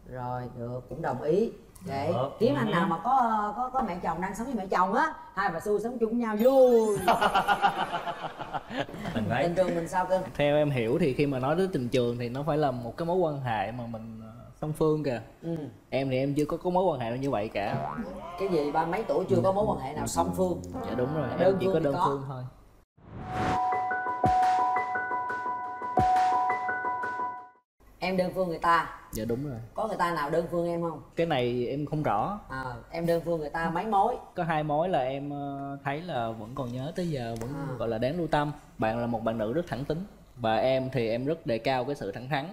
Rồi được, cũng đồng ý. Để kiếm anh nào mà có có có mẹ chồng đang sống với mẹ chồng á, hai bà xui sống chung với nhau vui. Tình trường mình sao cưng? Theo em hiểu thì khi mà nói đến tình trường thì nó phải là một cái mối quan hệ mà mình song phương kìa. ừ. Em thì em chưa có có mối quan hệ nào như vậy cả. Cái gì ba mấy tuổi chưa ừ. có mối quan hệ nào song phương. Dạ đúng rồi, đơn em chỉ có đơn có. phương thôi. Em đơn phương người ta. Dạ đúng rồi. Có người ta nào đơn phương em không? Cái này em không rõ. À, em đơn phương người ta mấy mối? Có hai mối là em thấy là vẫn còn nhớ tới giờ, vẫn à. gọi là đáng lưu tâm. Bạn là một bạn nữ rất thẳng tính. Và em thì em rất đề cao cái sự thẳng thắn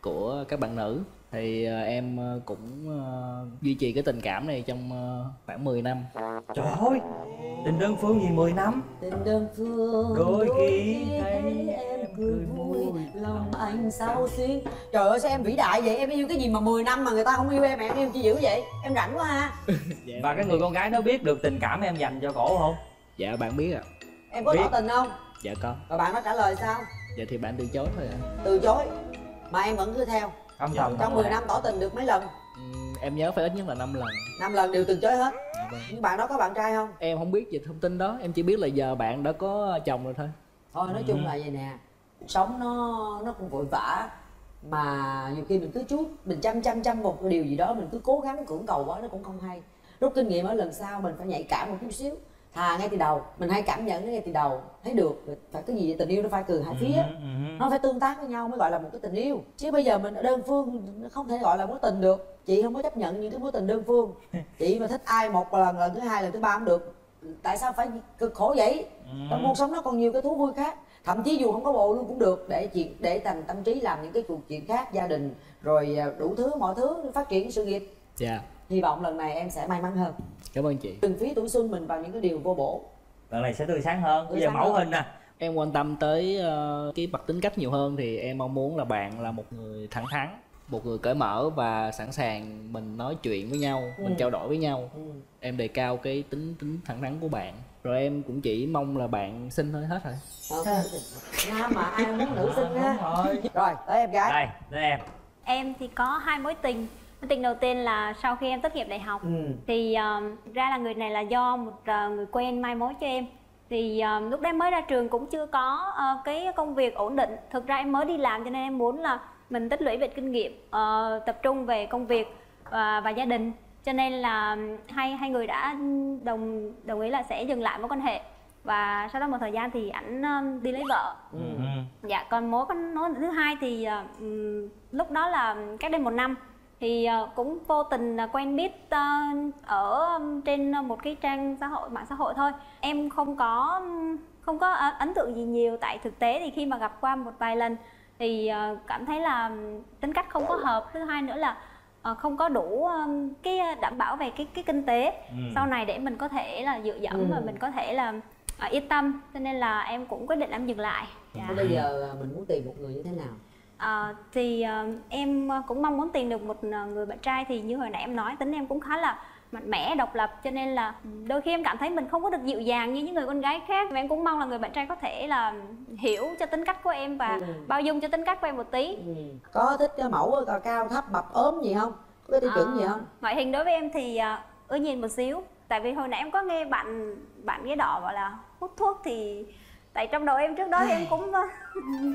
của các bạn nữ. Thì em cũng duy trì cái tình cảm này trong khoảng mười năm. Trời ơi! Tình đơn phương gì mười năm? Tình đơn phương đôi khi thấy em cười vui, lòng anh sao xuyên. Trời ơi sao em vĩ đại vậy? Em yêu cái gì mà mười năm mà người ta không yêu em, em yêu chi dữ vậy? Em rảnh quá ha. Dạ, và cái người con gái nó biết được tình cảm em dành cho cổ không? Dạ bạn biết ạ. À. Em có tỏ tình không? Dạ có. Và bạn nó trả lời sao? Dạ thì bạn từ chối thôi ạ. À. Từ chối? Mà em vẫn cứ theo? Âm dạ, thầm. Trong mười năm tỏ tình được mấy lần? Ừ, em nhớ phải ít nhất là năm lần. Năm lần đều từ chối hết. Vâng. Nhưng bạn đó có bạn trai không? Em không biết về thông tin đó, em chỉ biết là giờ bạn đã có chồng rồi thôi. Thôi nói ừ. chung là vậy nè, sống nó nó cũng vội vã. mà nhiều khi mình cứ chút mình chăm chăm chăm một điều gì đó, mình cứ cố gắng cưỡng cầu quá nó cũng không hay. Rút kinh nghiệm ở lần sau mình phải nhạy cảm một chút xíu, thà ngay từ đầu mình hay cảm nhận nó ngay từ đầu thấy được phải cái gì. Tình yêu nó phải từ hai phía, nó phải tương tác với nhau mới gọi là một cái tình yêu, chứ bây giờ mình đơn phương không thể gọi là mối tình được. Chị không có chấp nhận những cái mối tình đơn phương. Chị mà thích ai một lần, lần thứ hai, lần thứ ba cũng được, tại sao phải cực khổ vậy? Trong cuộc sống nó còn nhiều cái thú vui khác, thậm chí dù không có bộ luôn cũng được, để chuyện để thành tâm trí làm những cái cuộc chuyện khác, gia đình rồi đủ thứ mọi thứ để phát triển sự nghiệp. Dạ yeah. Hy vọng lần này em sẽ may mắn hơn. Cảm ơn chị. Đừng phí tuổi xuân mình vào những cái điều vô bổ. Lần này sẽ tươi sáng hơn. Bây giờ mẫu hơn. Hình nè. Em quan tâm tới uh, cái mặt tính cách nhiều hơn, thì em mong muốn là bạn là một người thẳng thắn, một người cởi mở và sẵn sàng mình nói chuyện với nhau, ừ. mình trao đổi với nhau. Ừ. Em đề cao cái tính tính thẳng thắn của bạn. Rồi em cũng chỉ mong là bạn xinh thôi, hết rồi. Okay. Nam mà ai muốn nữ xinh á. Rồi, tới em gái. Đây, tới em. Em thì có hai mối tình. Mối tình đầu tiên là sau khi em tốt nghiệp đại học, ừ. thì uh, ra là người này là do một uh, người quen mai mối cho em. Thì uh, lúc đấy mới ra trường cũng chưa có uh, cái công việc ổn định. Thực ra em mới đi làm cho nên em muốn là mình tích lũy về kinh nghiệm, uh, tập trung về công việc uh, và gia đình. Cho nên là hai hai người đã đồng đồng ý là sẽ dừng lại mối quan hệ. Và sau đó một thời gian thì ảnh uh, đi lấy vợ. Ừ. Dạ, còn mối con nói thứ hai thì uh, lúc đó là cách đây một năm. Thì cũng vô tình quen biết ở trên một cái trang xã hội, mạng xã hội thôi. Em không có không có ấn tượng gì nhiều, tại thực tế thì khi mà gặp qua một vài lần thì cảm thấy là tính cách không có hợp. Thứ hai nữa là không có đủ cái đảm bảo về cái cái kinh tế ừ. sau này để mình có thể là dựa dẫm ừ. và mình có thể là yên tâm. Cho nên là em cũng quyết định em dừng lại. Dạ. Bây giờ mình muốn tìm một người như thế nào? À, thì uh, em cũng mong muốn tìm được một người bạn trai, thì như hồi nãy em nói tính em cũng khá là mạnh mẽ, độc lập, cho nên là đôi khi em cảm thấy mình không có được dịu dàng như những người con gái khác. Và em cũng mong là người bạn trai có thể là hiểu cho tính cách của em và ừ. bao dung cho tính cách của em một tí. ừ. Có thích mẫu cao thấp mập ốm gì không? Có cái tiêu chuẩn à, gì không? Ngoại hình đối với em thì uh, ưa nhìn một xíu, tại vì hồi nãy em có nghe bạn bạn ghế đỏ gọi là hút thuốc, thì tại trong đầu em trước đó em cũng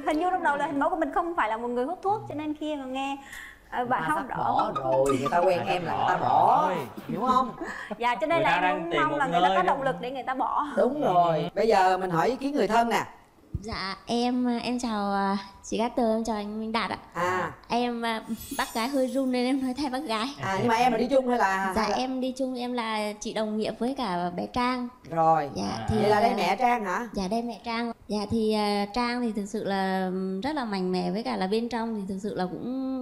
hình như trong đầu là hình mẫu của mình không phải là một người hút thuốc, cho nên khi mà nghe bạn hút đỏ rồi người ta quen em là người ta bỏ, hiểu không? Dạ, cho nên là em mong là người ta có động lực để người ta bỏ. Đúng rồi. Bây giờ mình hỏi ý kiến người thân nè. Dạ, em em chào chị Cát Tường, em chào anh Minh Đạt ạ. À, em bác gái hơi run nên em nói thay bác gái. À, nhưng mà em là đi chung hay là? Dạ, em đi chung, em là chị đồng nghiệp với cả bé Trang. Rồi. Dạ, thì là đây mẹ Trang hả? Dạ, đây mẹ Trang. Dạ, thì Trang thì thực sự là rất là mạnh mẽ, với cả là bên trong thì thực sự là cũng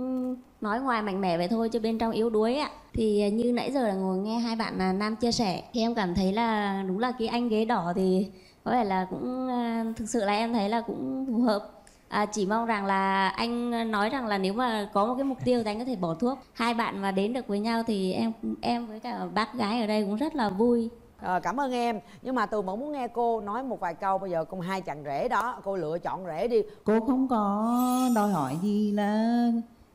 nói ngoài mạnh mẽ vậy thôi, chứ bên trong yếu đuối ạ. Thì như nãy giờ là ngồi nghe hai bạn nam chia sẻ, thì em cảm thấy là đúng là cái anh ghế đỏ thì có vẻ là cũng thực sự là em thấy là cũng phù hợp. À, chỉ mong rằng là anh nói rằng là nếu mà có một cái mục tiêu thì anh có thể bỏ thuốc. Hai bạn mà đến được với nhau thì em em với cả bác gái ở đây cũng rất là vui. À, cảm ơn em. Nhưng mà Tường vẫn muốn nghe cô nói một vài câu. Bây giờ con hai chàng rể đó, cô lựa chọn rể đi. Cô không có đòi hỏi gì là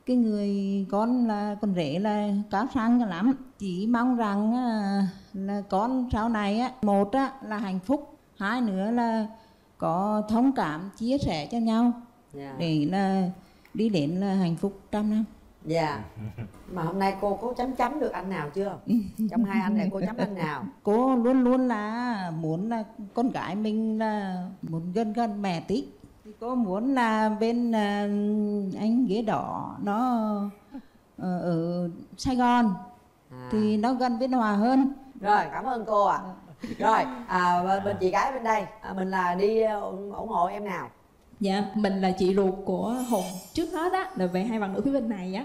cái người con là con rể là cao sang cho lắm. Chỉ mong rằng là con sau này á, một á, là hạnh phúc, hai nữa là có thông cảm chia sẻ cho nhau, yeah. để là đi đến là hạnh phúc trăm năm. Dạ. Yeah. Mà hôm nay cô có chấm chấm được anh nào chưa? Trong hai anh này cô chấm anh nào? Cô luôn luôn là muốn là con gái mình là muốn gần gần mẹ tí. Cô muốn là bên anh ghế đỏ nó ở Sài Gòn à. Thì nó gần bên Hòa hơn. Rồi, cảm ơn cô ạ. À. Rồi, à, bên chị gái bên đây, à, mình là đi ủng hộ em nào? Dạ, mình là chị ruột của Hùng. Trước hết á, là về hai bạn nữ phía bên này á,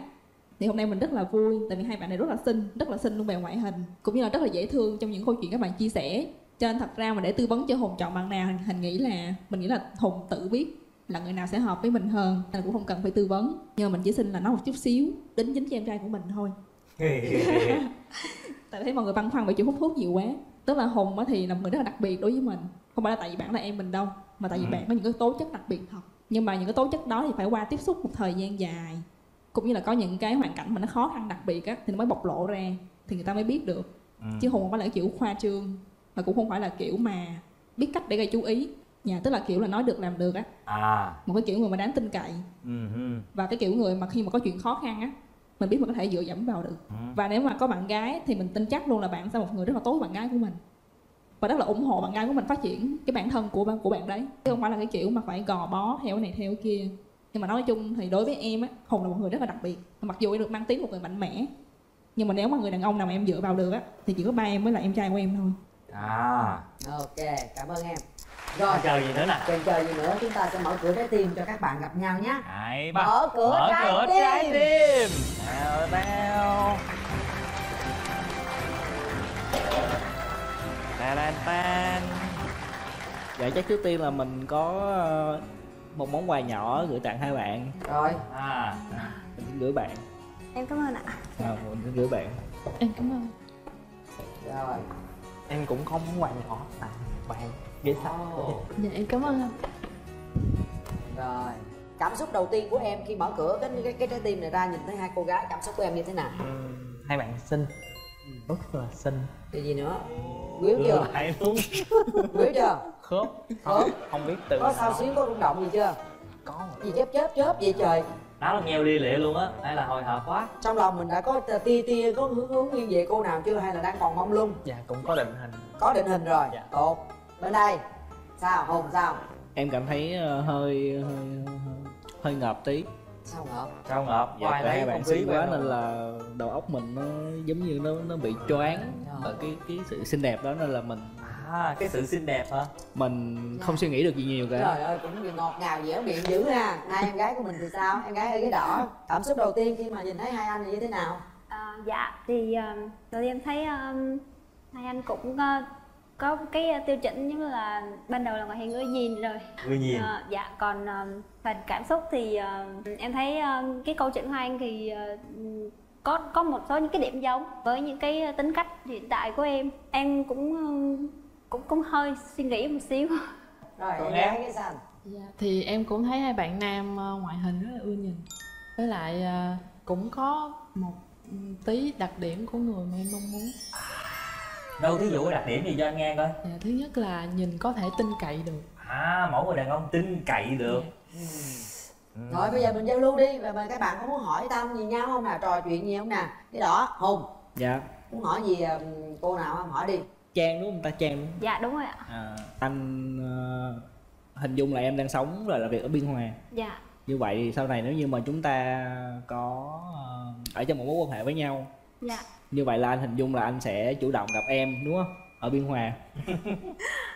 thì hôm nay mình rất là vui, tại vì hai bạn này rất là xinh, rất là xinh luôn về ngoại hình, cũng như là rất là dễ thương trong những câu chuyện các bạn chia sẻ. Cho nên thật ra mà để tư vấn cho Hùng chọn bạn nào, Hình nghĩ là, mình nghĩ là Hùng tự biết là người nào sẽ hợp với mình hơn, nên cũng không cần phải tư vấn. Nhưng mà mình chỉ xin là nói một chút xíu, đính chính cho em trai của mình thôi. Tại thấy mọi người băn khoăn về chuyện hút thuốc nhiều quá. Tức là Hùng thì là một người rất là đặc biệt đối với mình. Không phải là tại vì bạn là em mình đâu, mà tại vì ừ. bạn có những cái tố chất đặc biệt thật. Nhưng mà những cái tố chất đó thì phải qua tiếp xúc một thời gian dài, cũng như là có những cái hoàn cảnh mà nó khó khăn đặc biệt á, thì nó mới bộc lộ ra, thì người ta mới biết được. ừ. Chứ Hùng không phải là kiểu khoa trương, mà cũng không phải là kiểu mà biết cách để gây chú ý. Dạ, tức là kiểu là nói được làm được á. À. Một cái kiểu người mà đáng tin cậy. Uh-huh. Và cái kiểu người mà khi mà có chuyện khó khăn á, mình biết mình có thể dựa dẫm vào được. Uh-huh. Và nếu mà có bạn gái thì mình tin chắc luôn là bạn sẽ một người rất là tốt bạn gái của mình. Và rất là ủng hộ bạn gái của mình phát triển cái bản thân của bạn, của bạn đấy. Chứ không phải là cái kiểu mà phải gò bó theo cái này theo cái kia. Nhưng mà nói chung thì đối với em á, Hùng là một người rất là đặc biệt. Mặc dù em được mang tiếng một người mạnh mẽ, nhưng mà nếu mà người đàn ông nào mà em dựa vào được á, thì chỉ có ba em mới là em trai của em thôi. À. Ok, cảm ơn em. Rồi, chờ gì nữa nè, chờ chờ gì nữa, chúng ta sẽ mở cửa trái tim cho các bạn gặp nhau nhé. Đấy, ba. Mở cửa, mở trái, cửa tim. trái tim. Tao tao. Tan tan. Vậy chắc trước tiên là mình có một món quà nhỏ gửi tặng hai bạn. Rồi. À. Mình xin gửi bạn. Em cảm ơn ạ. À, mình xin gửi bạn. Em cảm ơn. Rồi. Em cũng không món quà nhỏ tặng bạn. Oh. Dạ, em cảm ơn anh. Rồi, cảm xúc đầu tiên của em khi mở cửa cái cái, cái trái tim này ra, nhìn thấy hai cô gái, cảm xúc của em như thế nào? Ừ, hai bạn xinh, rất là xinh. Cái gì nữa? Quyến chưa? Lại luôn. Quyến chưa? Khớp. Khớp. Không biết từ. Có sao xíu, có rung động gì chưa? Có. Rồi. Gì chớp chớp chớp vậy trời? Đá là nghèo đi lệ luôn á, hay là hồi hộp quá. Trong lòng mình đã có tia tia có hướng hướng nghiêng về cô nào chưa, hay là đang còn mong lung? Dạ, cũng có định hình. Có định hình rồi. Dạ. Tốt. Bên đây sao Hùng, sao em cảm thấy uh, hơi, hơi hơi ngợp tí. Sao ngợp? Sao ngợp ngoài dạ, bạn xí quá nên là đầu óc mình nó giống như nó nó bị choáng bởi cái cái sự xinh đẹp đó, nên là mình à, cái sự xinh đẹp hả, mình dạ. không suy nghĩ được gì nhiều cả. Trời ơi, cũng ngọt ngào dẻo miệng dữ ha. Hai em gái của mình thì sao? Em gái ở cái đỏ, cảm xúc đầu tiên khi mà nhìn thấy hai anh này như thế nào? À, dạ thì uh, đầu tiên em thấy um, hai anh cũng uh, có cái tiêu chuẩn, như là ban đầu là ngoại hình ưa nhìn rồi. Ưa nhìn. À, dạ, còn uh, phần cảm xúc thì uh, em thấy uh, cái câu chuyện hai anh thì uh, có có một số những cái điểm giống với những cái tính cách hiện tại của em. Em cũng uh, cũng cũng hơi suy nghĩ một xíu. Rồi, em thấy cái sao? Dạ, thì em cũng thấy hai bạn nam ngoại hình rất là ưa nhìn. Với lại uh, cũng có một tí đặc điểm của người mà em mong muốn. Đâu, thí dụ cái đặc điểm gì cho anh nghe coi. Dạ, thứ nhất là nhìn có thể tin cậy được. À, mỗi người đàn ông tin cậy được. Dạ. Ừ. Rồi bây giờ mình giao lưu đi, và các bạn có muốn hỏi tâm gì nhau không nè, trò chuyện gì không nè? Cái đó, Hùng. Dạ. Muốn hỏi gì cô nào không, hỏi đi. Trang đúng không ta, Trang đúng không? Dạ đúng rồi ạ. À, anh uh, hình dung là em đang sống rồi làm việc ở Biên Hòa. Dạ. Như vậy thì sau này nếu như mà chúng ta có uh, ở trong một mối quan hệ với nhau. Dạ. Như vậy là anh hình dung là anh sẽ chủ động gặp em đúng không? Ở Biên Hòa.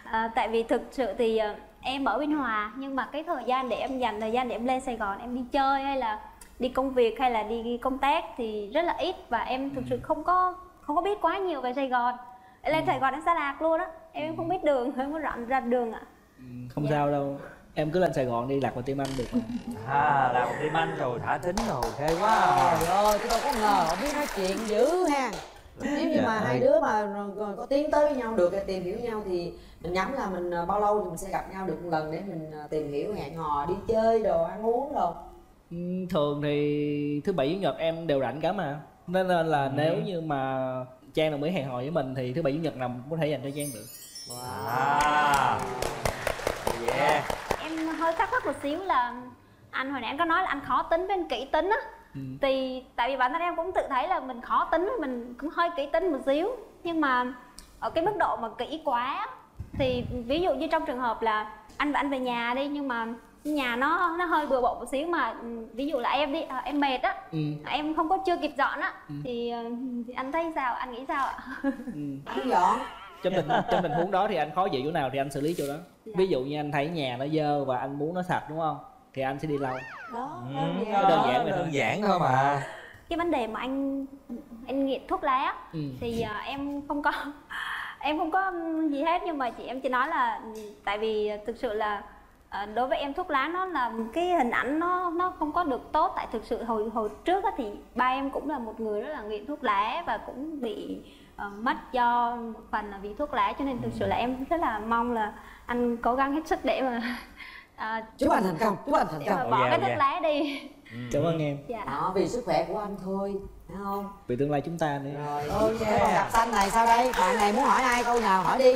À, tại vì thực sự thì em ở Biên Hòa, nhưng mà cái thời gian để em dành thời gian để em lên Sài Gòn em đi chơi hay là đi công việc hay là đi công tác thì rất là ít, và em thực sự không có không có biết quá nhiều về Sài Gòn. Em lên Sài Gòn em xa lạc luôn á, em không biết đường, em không rộng ra đường ạ. À. Không dạ. sao đâu. Em cứ lên Sài Gòn đi, Lạc Một Tim Anh được mà. À, Lạc Một Tim Anh rồi, thả thính rồi, thế quá. Trời ơi, tôi đâu có ngờ, không biết nói chuyện dữ ha. Nếu như dạ. mà hai đứa mà có tiến tới với nhau được, tìm hiểu nhau thì mình nhắm là mình bao lâu thì mình sẽ gặp nhau được một lần để mình tìm hiểu, hẹn hò, đi chơi, đồ ăn uống đồ. Thường thì thứ bảy chủ nhật em đều rảnh cả mà. Nên là ừ. nếu như mà Trang là mới hẹn hò với mình thì thứ bảy chủ nhật nào cũng có thể dành cho Trang được. Wow. Yeah. Em hơi thắc mắc một xíu là anh hồi nãy anh có nói là anh khó tính với anh kỹ tính á. Ừ. Thì tại vì bản thân em cũng tự thấy là mình khó tính, mình cũng hơi kỹ tính một xíu. Nhưng mà ở cái mức độ mà kỹ quá thì ví dụ như trong trường hợp là anh và anh về nhà đi, nhưng mà nhà nó nó hơi bừa bộn một xíu, mà ví dụ là em đi à, em mệt á, ừ. em không có chưa kịp dọn á, ừ. thì, thì anh thấy sao, anh nghĩ sao ạ? Ừ. Anh dọn. Trong tình, trong tình huống đó thì anh khó chịu chỗ nào thì anh xử lý chỗ đó. Dạ. Ví dụ như anh thấy nhà nó dơ và anh muốn nó sạch đúng không? Thì anh sẽ đi lâu. Đó, ừ, đó đơn giản là đơn giản thôi mà. Cái vấn đề mà anh anh nghiện thuốc lá ừ. thì uh, em không có em không có gì hết, nhưng mà chị em chỉ nói là tại vì thực sự là uh, đối với em thuốc lá nó là cái hình ảnh nó nó không có được tốt, tại thực sự hồi hồi trước thì ba em cũng là một người rất là nghiện thuốc lá và cũng bị mất do một phần là vì thuốc lá, cho nên thực sự là em rất là mong là anh cố gắng hết sức để mà à, chúc anh thành công, chúc anh thành công, bỏ yeah, cái thuốc yeah. lá đi. Cảm ơn em. Dạ. Đó, vì sức khỏe của anh thôi, thấy không? Vì tương lai chúng ta nữa. Rồi, ok. Cặp xanh này sao đây? Bạn này muốn hỏi ai câu nào hỏi đi.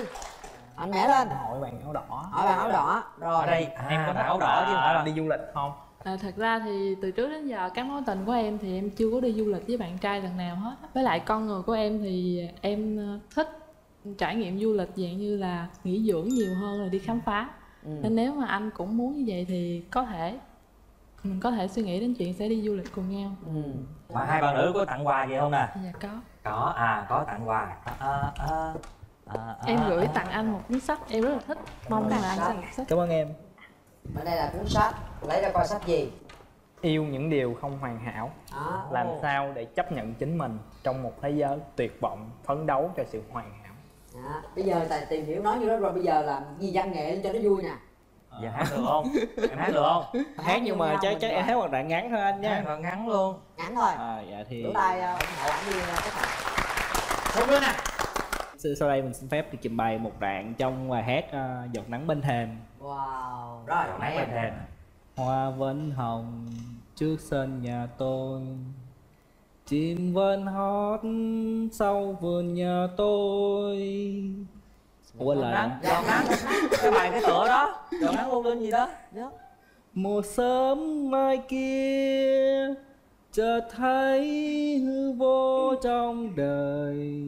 Anh mẹ lên. Hội bạn áo đỏ. Hội bạn áo đỏ. Rồi. Ở đây à, em có áo đỏ chứ không phải là đi du lịch không? À, thật ra thì từ trước đến giờ các mối tình của em thì em chưa có đi du lịch với bạn trai lần nào hết. Với lại con người của em thì em thích trải nghiệm du lịch dạng như là nghỉ dưỡng nhiều hơn là đi khám phá. Ừ. Nên nếu mà anh cũng muốn như vậy thì có thể mình có thể suy nghĩ đến chuyện sẽ đi du lịch cùng nhau. Ừ. Mà hai bạn nữ có tặng quà gì không nè? Dạ có. Có à, có tặng quà. À, à, à, em gửi à, tặng anh một cuốn sách em rất là thích. Mong là anh sẽ đọc sách. Cảm ơn em. Ở đây là cuốn sách, lấy ra coi sách gì? Yêu những điều không hoàn hảo. À, làm oh. sao để chấp nhận chính mình trong một thế giới tuyệt vọng, phấn đấu cho sự hoàn hảo. À, bây giờ tại tìm hiểu nói như đó rồi, bây giờ làm gì văn nghệ cho nó vui nè. À, giờ hát được không? Em hát được không? Hát nhưng mà chắc chắc em hát một đoạn ngắn thôi anh nha. Đoạn ngắn luôn. Ngắn thôi. À, dạ thì đủ tay ủng hộ ảnh đi các bạn. Xong nữa nè. Sau đây mình xin phép được trình bày một đoạn trong bài hát uh, Giọt nắng bên thềm. Wow. Rồi, giọt nắng bên thềm. Hoa vẫn hồng trước sân nhà tôi, chim vẫn hót sau vườn nhà tôi. Quên lời nè. Giọt nắng. Cái bài cái tựa đó. Giọt nắng u linh gì đó. Mùa sớm mai kia chợt thấy hư vô trong đời,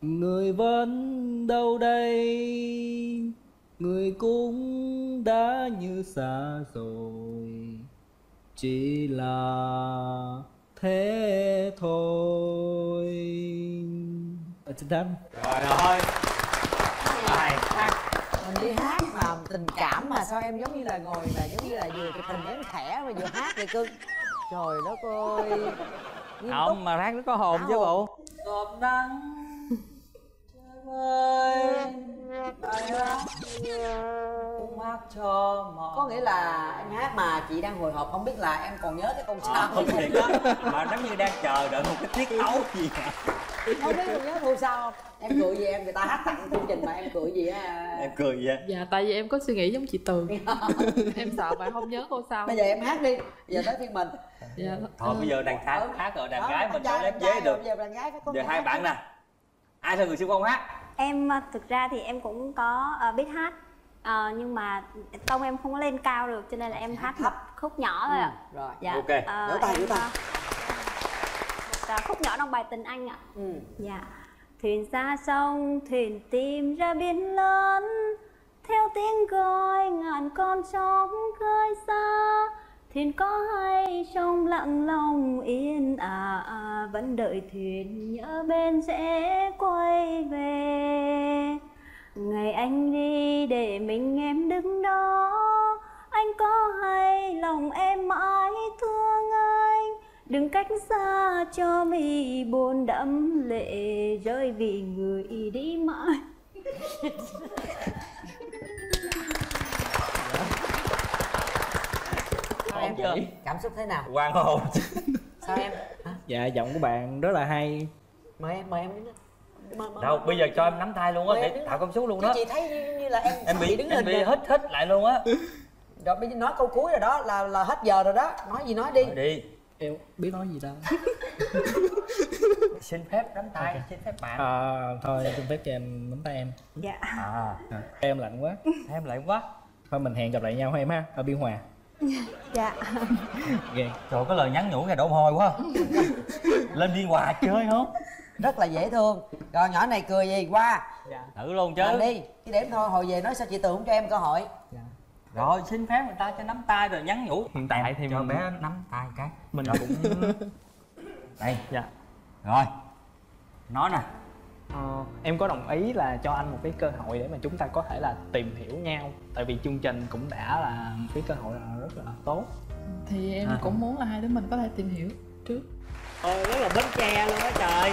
người vẫn đâu đây, người cũng đã như xa rồi, chỉ là thế thôi. Ở trên thân. Rồi rồi. Bài hát. Mình đi hát mà tình cảm mà sao em giống như là ngồi mà giống như là vừa cái tình em khẽ mà vừa hát vậy cưng. Trời đất ơi. Không mà hát nó có hồn chứ bộ. Giọt nắng ơi, bài hát cũng hát cho mà. Có nghĩa là anh hát mà chị đang hồi hộp không biết là em còn nhớ cái câu sao à, không thiệt đó. Mà giống như đang chờ đợi một cái tiết tấu gì hả? Không biết mình nhớ câu sao không? Em cười gì em, người ta hát tặng chương trình mà em cười gì á? Em cười gì á? Dạ tại vì em có suy nghĩ giống chị Tường. Em sợ bạn không nhớ câu sao. Bây giờ em hát đi, giờ tới phiên mình. Dạ. Thôi bây giờ đàn hát, ừ. hát rồi đàn đó, gái mình đâu lép vế được. Giờ, giờ hai bạn nè. Ai là người siêu công hát? Em thực ra thì em cũng có uh, biết hát uh, nhưng mà tông em không có lên cao được cho nên là em hát một khúc nhỏ thôi ạ. Ừ, rồi. Dạ. Ok. Vỗ tay vỗ tay. Một uh, khúc nhỏ trong bài Tình Anh ạ. Ừ. Dạ. Thuyền xa sông thuyền tìm ra biển lớn, theo tiếng gọi ngàn con sóng khơi xa. Thuyền có hay trong lặng lòng yên à, à vẫn đợi thuyền nhớ bên sẽ quay về. Ngày anh đi để mình em đứng đó, anh có hay lòng em mãi thương anh. Đừng cách xa cho mi buồn đẫm lệ rơi vì người đi mãi. Em chưa? Cảm xúc thế nào? Hoàng hồn. Sao em? Hả? Dạ giọng của bạn rất là hay. Mời em, mời em đứng đó. Mời, mời, đâu, mời, bây giờ cho em nắm tay luôn á để tạo cảm xúc luôn đó. Chị thấy như là em em bị đứng em bị hít hít lại luôn á. Rồi bây giờ nói câu cuối rồi đó là là hết giờ rồi đó. Nói gì nói đi. Nói đi. Em biết nói gì đâu. Xin phép nắm tay, okay. Xin phép bạn. À, thôi xin phép cho em nắm tay em. Dạ. À, à. Em lạnh quá. Em lạnh quá. Thôi mình hẹn gặp lại nhau em ha ở Biên Hòa. Dạ. Ghê. Trời có lời nhắn nhủ nghe đổ mồ hôi quá. Lên Biên Hòa chơi không? Rất là dễ thương. Rồi nhỏ này cười gì qua. Dạ. Thử luôn chứ. Làm đi. Chỉ đếm thôi, hồi về nói sao chị Tường không cho em cơ hội. Dạ. Rồi xin phép người ta cho nắm tay rồi nhắn nhủ. Hiện tại thì cho mình... bé nắm tay cái. Mình rồi cũng đây. Dạ. Rồi. Nói nè. Ờ, em có đồng ý là cho anh một cái cơ hội để mà chúng ta có thể là tìm hiểu nhau. Tại vì chương trình cũng đã là một cái cơ hội rất là tốt. Thì em à. cũng muốn là hai đứa mình có thể tìm hiểu trước. Ôi rất là bánh tre luôn á trời.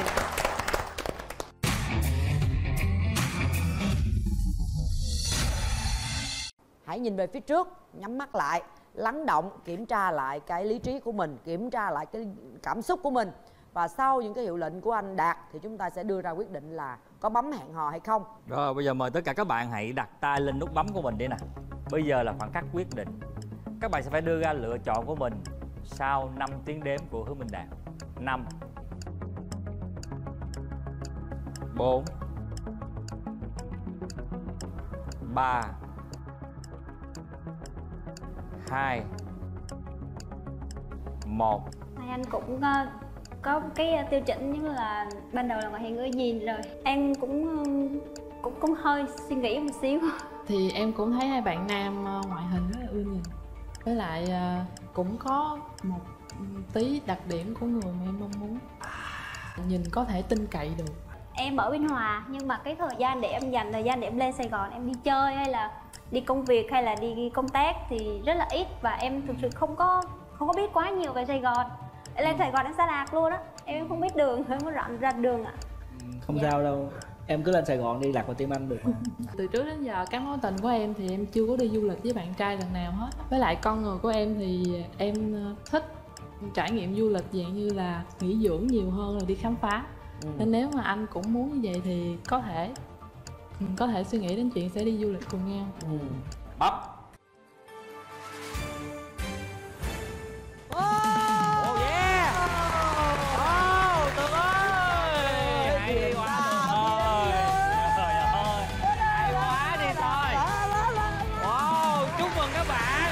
Hãy nhìn về phía trước, nhắm mắt lại, lắng động, kiểm tra lại cái lý trí của mình, kiểm tra lại cái cảm xúc của mình. Và sau những cái hiệu lệnh của anh Đạt thì chúng ta sẽ đưa ra quyết định là có bấm hẹn hò hay không. Rồi bây giờ mời tất cả các bạn hãy đặt tay lên nút bấm của mình đi nè. Bây giờ là khoảng cách quyết định. Các bạn sẽ phải đưa ra lựa chọn của mình sau năm tiếng đếm của Hứa Minh Đạt. Năm bốn ba hai một. Này anh cũng uh, có cái tiêu chỉnh, nhưng là ban đầu là ngoại hình ưa nhìn rồi. Em cũng cũng cũng hơi suy nghĩ một xíu. Thì em cũng thấy hai bạn nam ngoại hình rất là ưa nhìn. Với lại uh, cũng có một tí đặc điểm của người mà em mong muốn. Nhìn có thể tin cậy được. Em ở Biên Hòa, nhưng mà cái thời gian để em dành thời gian để em lên Sài Gòn, em đi chơi hay là đi công việc hay là đi công tác thì rất là ít. Và em thực sự không có không có biết quá nhiều về Sài Gòn. Em lên Sài Gòn em xa lạc luôn á. Em không biết đường, em có rộng ra đường ạ. Không dạ. Sao đâu, em cứ lên Sài Gòn đi, Lạc vào tim anh được mà. Từ trước đến giờ các mối tình của em thì em chưa có đi du lịch với bạn trai lần nào hết. Với lại con người của em thì em thích trải nghiệm du lịch dạng như là nghỉ dưỡng nhiều hơn là đi khám phá. Ừ. Nên nếu mà anh cũng muốn như vậy thì có thể có thể suy nghĩ đến chuyện sẽ đi du lịch cùng nhau. Ừ. Up. Oh, oh yeah. Oh, Tường ơi. Hay đi quá Tường ơi. Hay quá đi thôi. Wow, chúc mừng các bạn.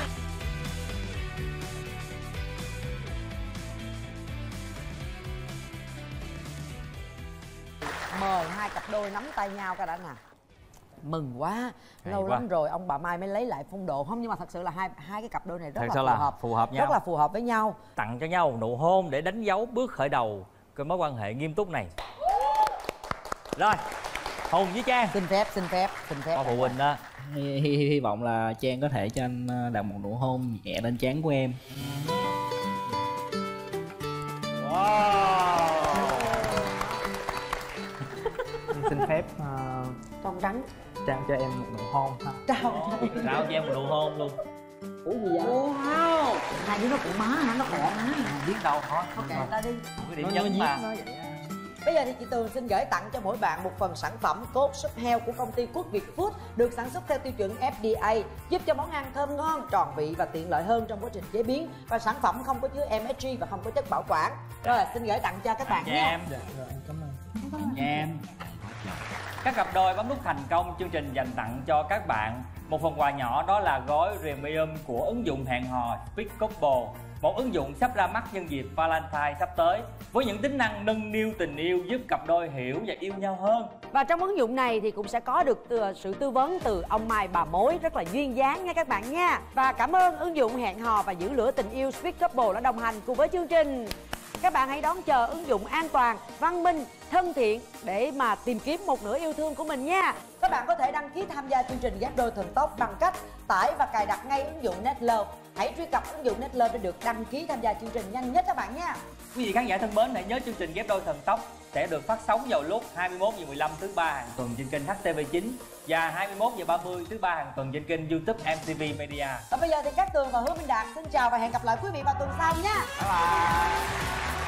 Mời hai cặp đôi nắm tay nhau coi đã nè. Mừng quá, lâu quá. Lắm rồi ông bà Mai mới lấy lại phong độ. Không, nhưng mà thật sự là hai hai cái cặp đôi này rất thật là, là phù hợp, phù hợp nhau. Rất là phù hợp với nhau. Tặng cho nhau nụ hôn để đánh dấu bước khởi đầu cái mối quan hệ nghiêm túc này. Rồi, Hùng với Trang xin phép, xin phép, xin phép. Có phụ huynh đó. Hy, hy, hy vọng là Trang có thể cho anh đặt một nụ hôn nhẹ lên trán của em. Wow. Xin phép uh, con rắn Trang cho em một nụ hôn ha. Trao trao cho em một nụ hôn luôn. Ủa gì vậy? Wow. Hai đứa nó cũng má hả? Nó khỏe má. Biết đâu thôi. Ok, ta đi. Cái điểm nhấn mà. Bây giờ thì chị Tường xin gửi tặng cho mỗi bạn một phần sản phẩm cốt súp heo của công ty Quốc Việt Food, được sản xuất theo tiêu chuẩn F D A, giúp cho món ăn thơm ngon, tròn vị và tiện lợi hơn trong quá trình chế biến, và sản phẩm không có chứa M S G và không có chất bảo quản. Rồi, xin gửi tặng cho các bạn nha. Em. Dạ, rồi, em cảm ơn. Cảm ơn em. Các cặp đôi bấm nút thành công, chương trình dành tặng cho các bạn một phần quà nhỏ, đó là gói premium của ứng dụng hẹn hò Speed Couple, một ứng dụng sắp ra mắt nhân dịp Valentine sắp tới, với những tính năng nâng niu tình yêu, giúp cặp đôi hiểu và yêu nhau hơn. Và trong ứng dụng này thì cũng sẽ có được sự tư vấn từ ông Mai bà mối rất là duyên dáng nha các bạn nha. Và cảm ơn ứng dụng hẹn hò và giữ lửa tình yêu Speed Couple đã đồng hành cùng với chương trình. Các bạn hãy đón chờ ứng dụng an toàn, văn minh, thân thiện để mà tìm kiếm một nửa yêu thương của mình nha. Các bạn có thể đăng ký tham gia chương trình ghép đôi thần tốc bằng cách tải và cài đặt ngay ứng dụng Netlove. Hãy truy cập ứng dụng Netlove để được đăng ký tham gia chương trình nhanh nhất các bạn nha. Quý vị khán giả thân mến, hãy nhớ chương trình ghép đôi thần tốc sẽ được phát sóng vào lúc hai mươi mốt giờ mười lăm thứ ba hàng tuần trên kênh H T V chín và hai mươi mốt giờ ba mươi thứ ba hàng tuần trên kênh YouTube M C V Media. Và bây giờ thì Cát Tường và Hứa Minh Đạt xin chào và hẹn gặp lại quý vị vào tuần sau nha. Bye bye.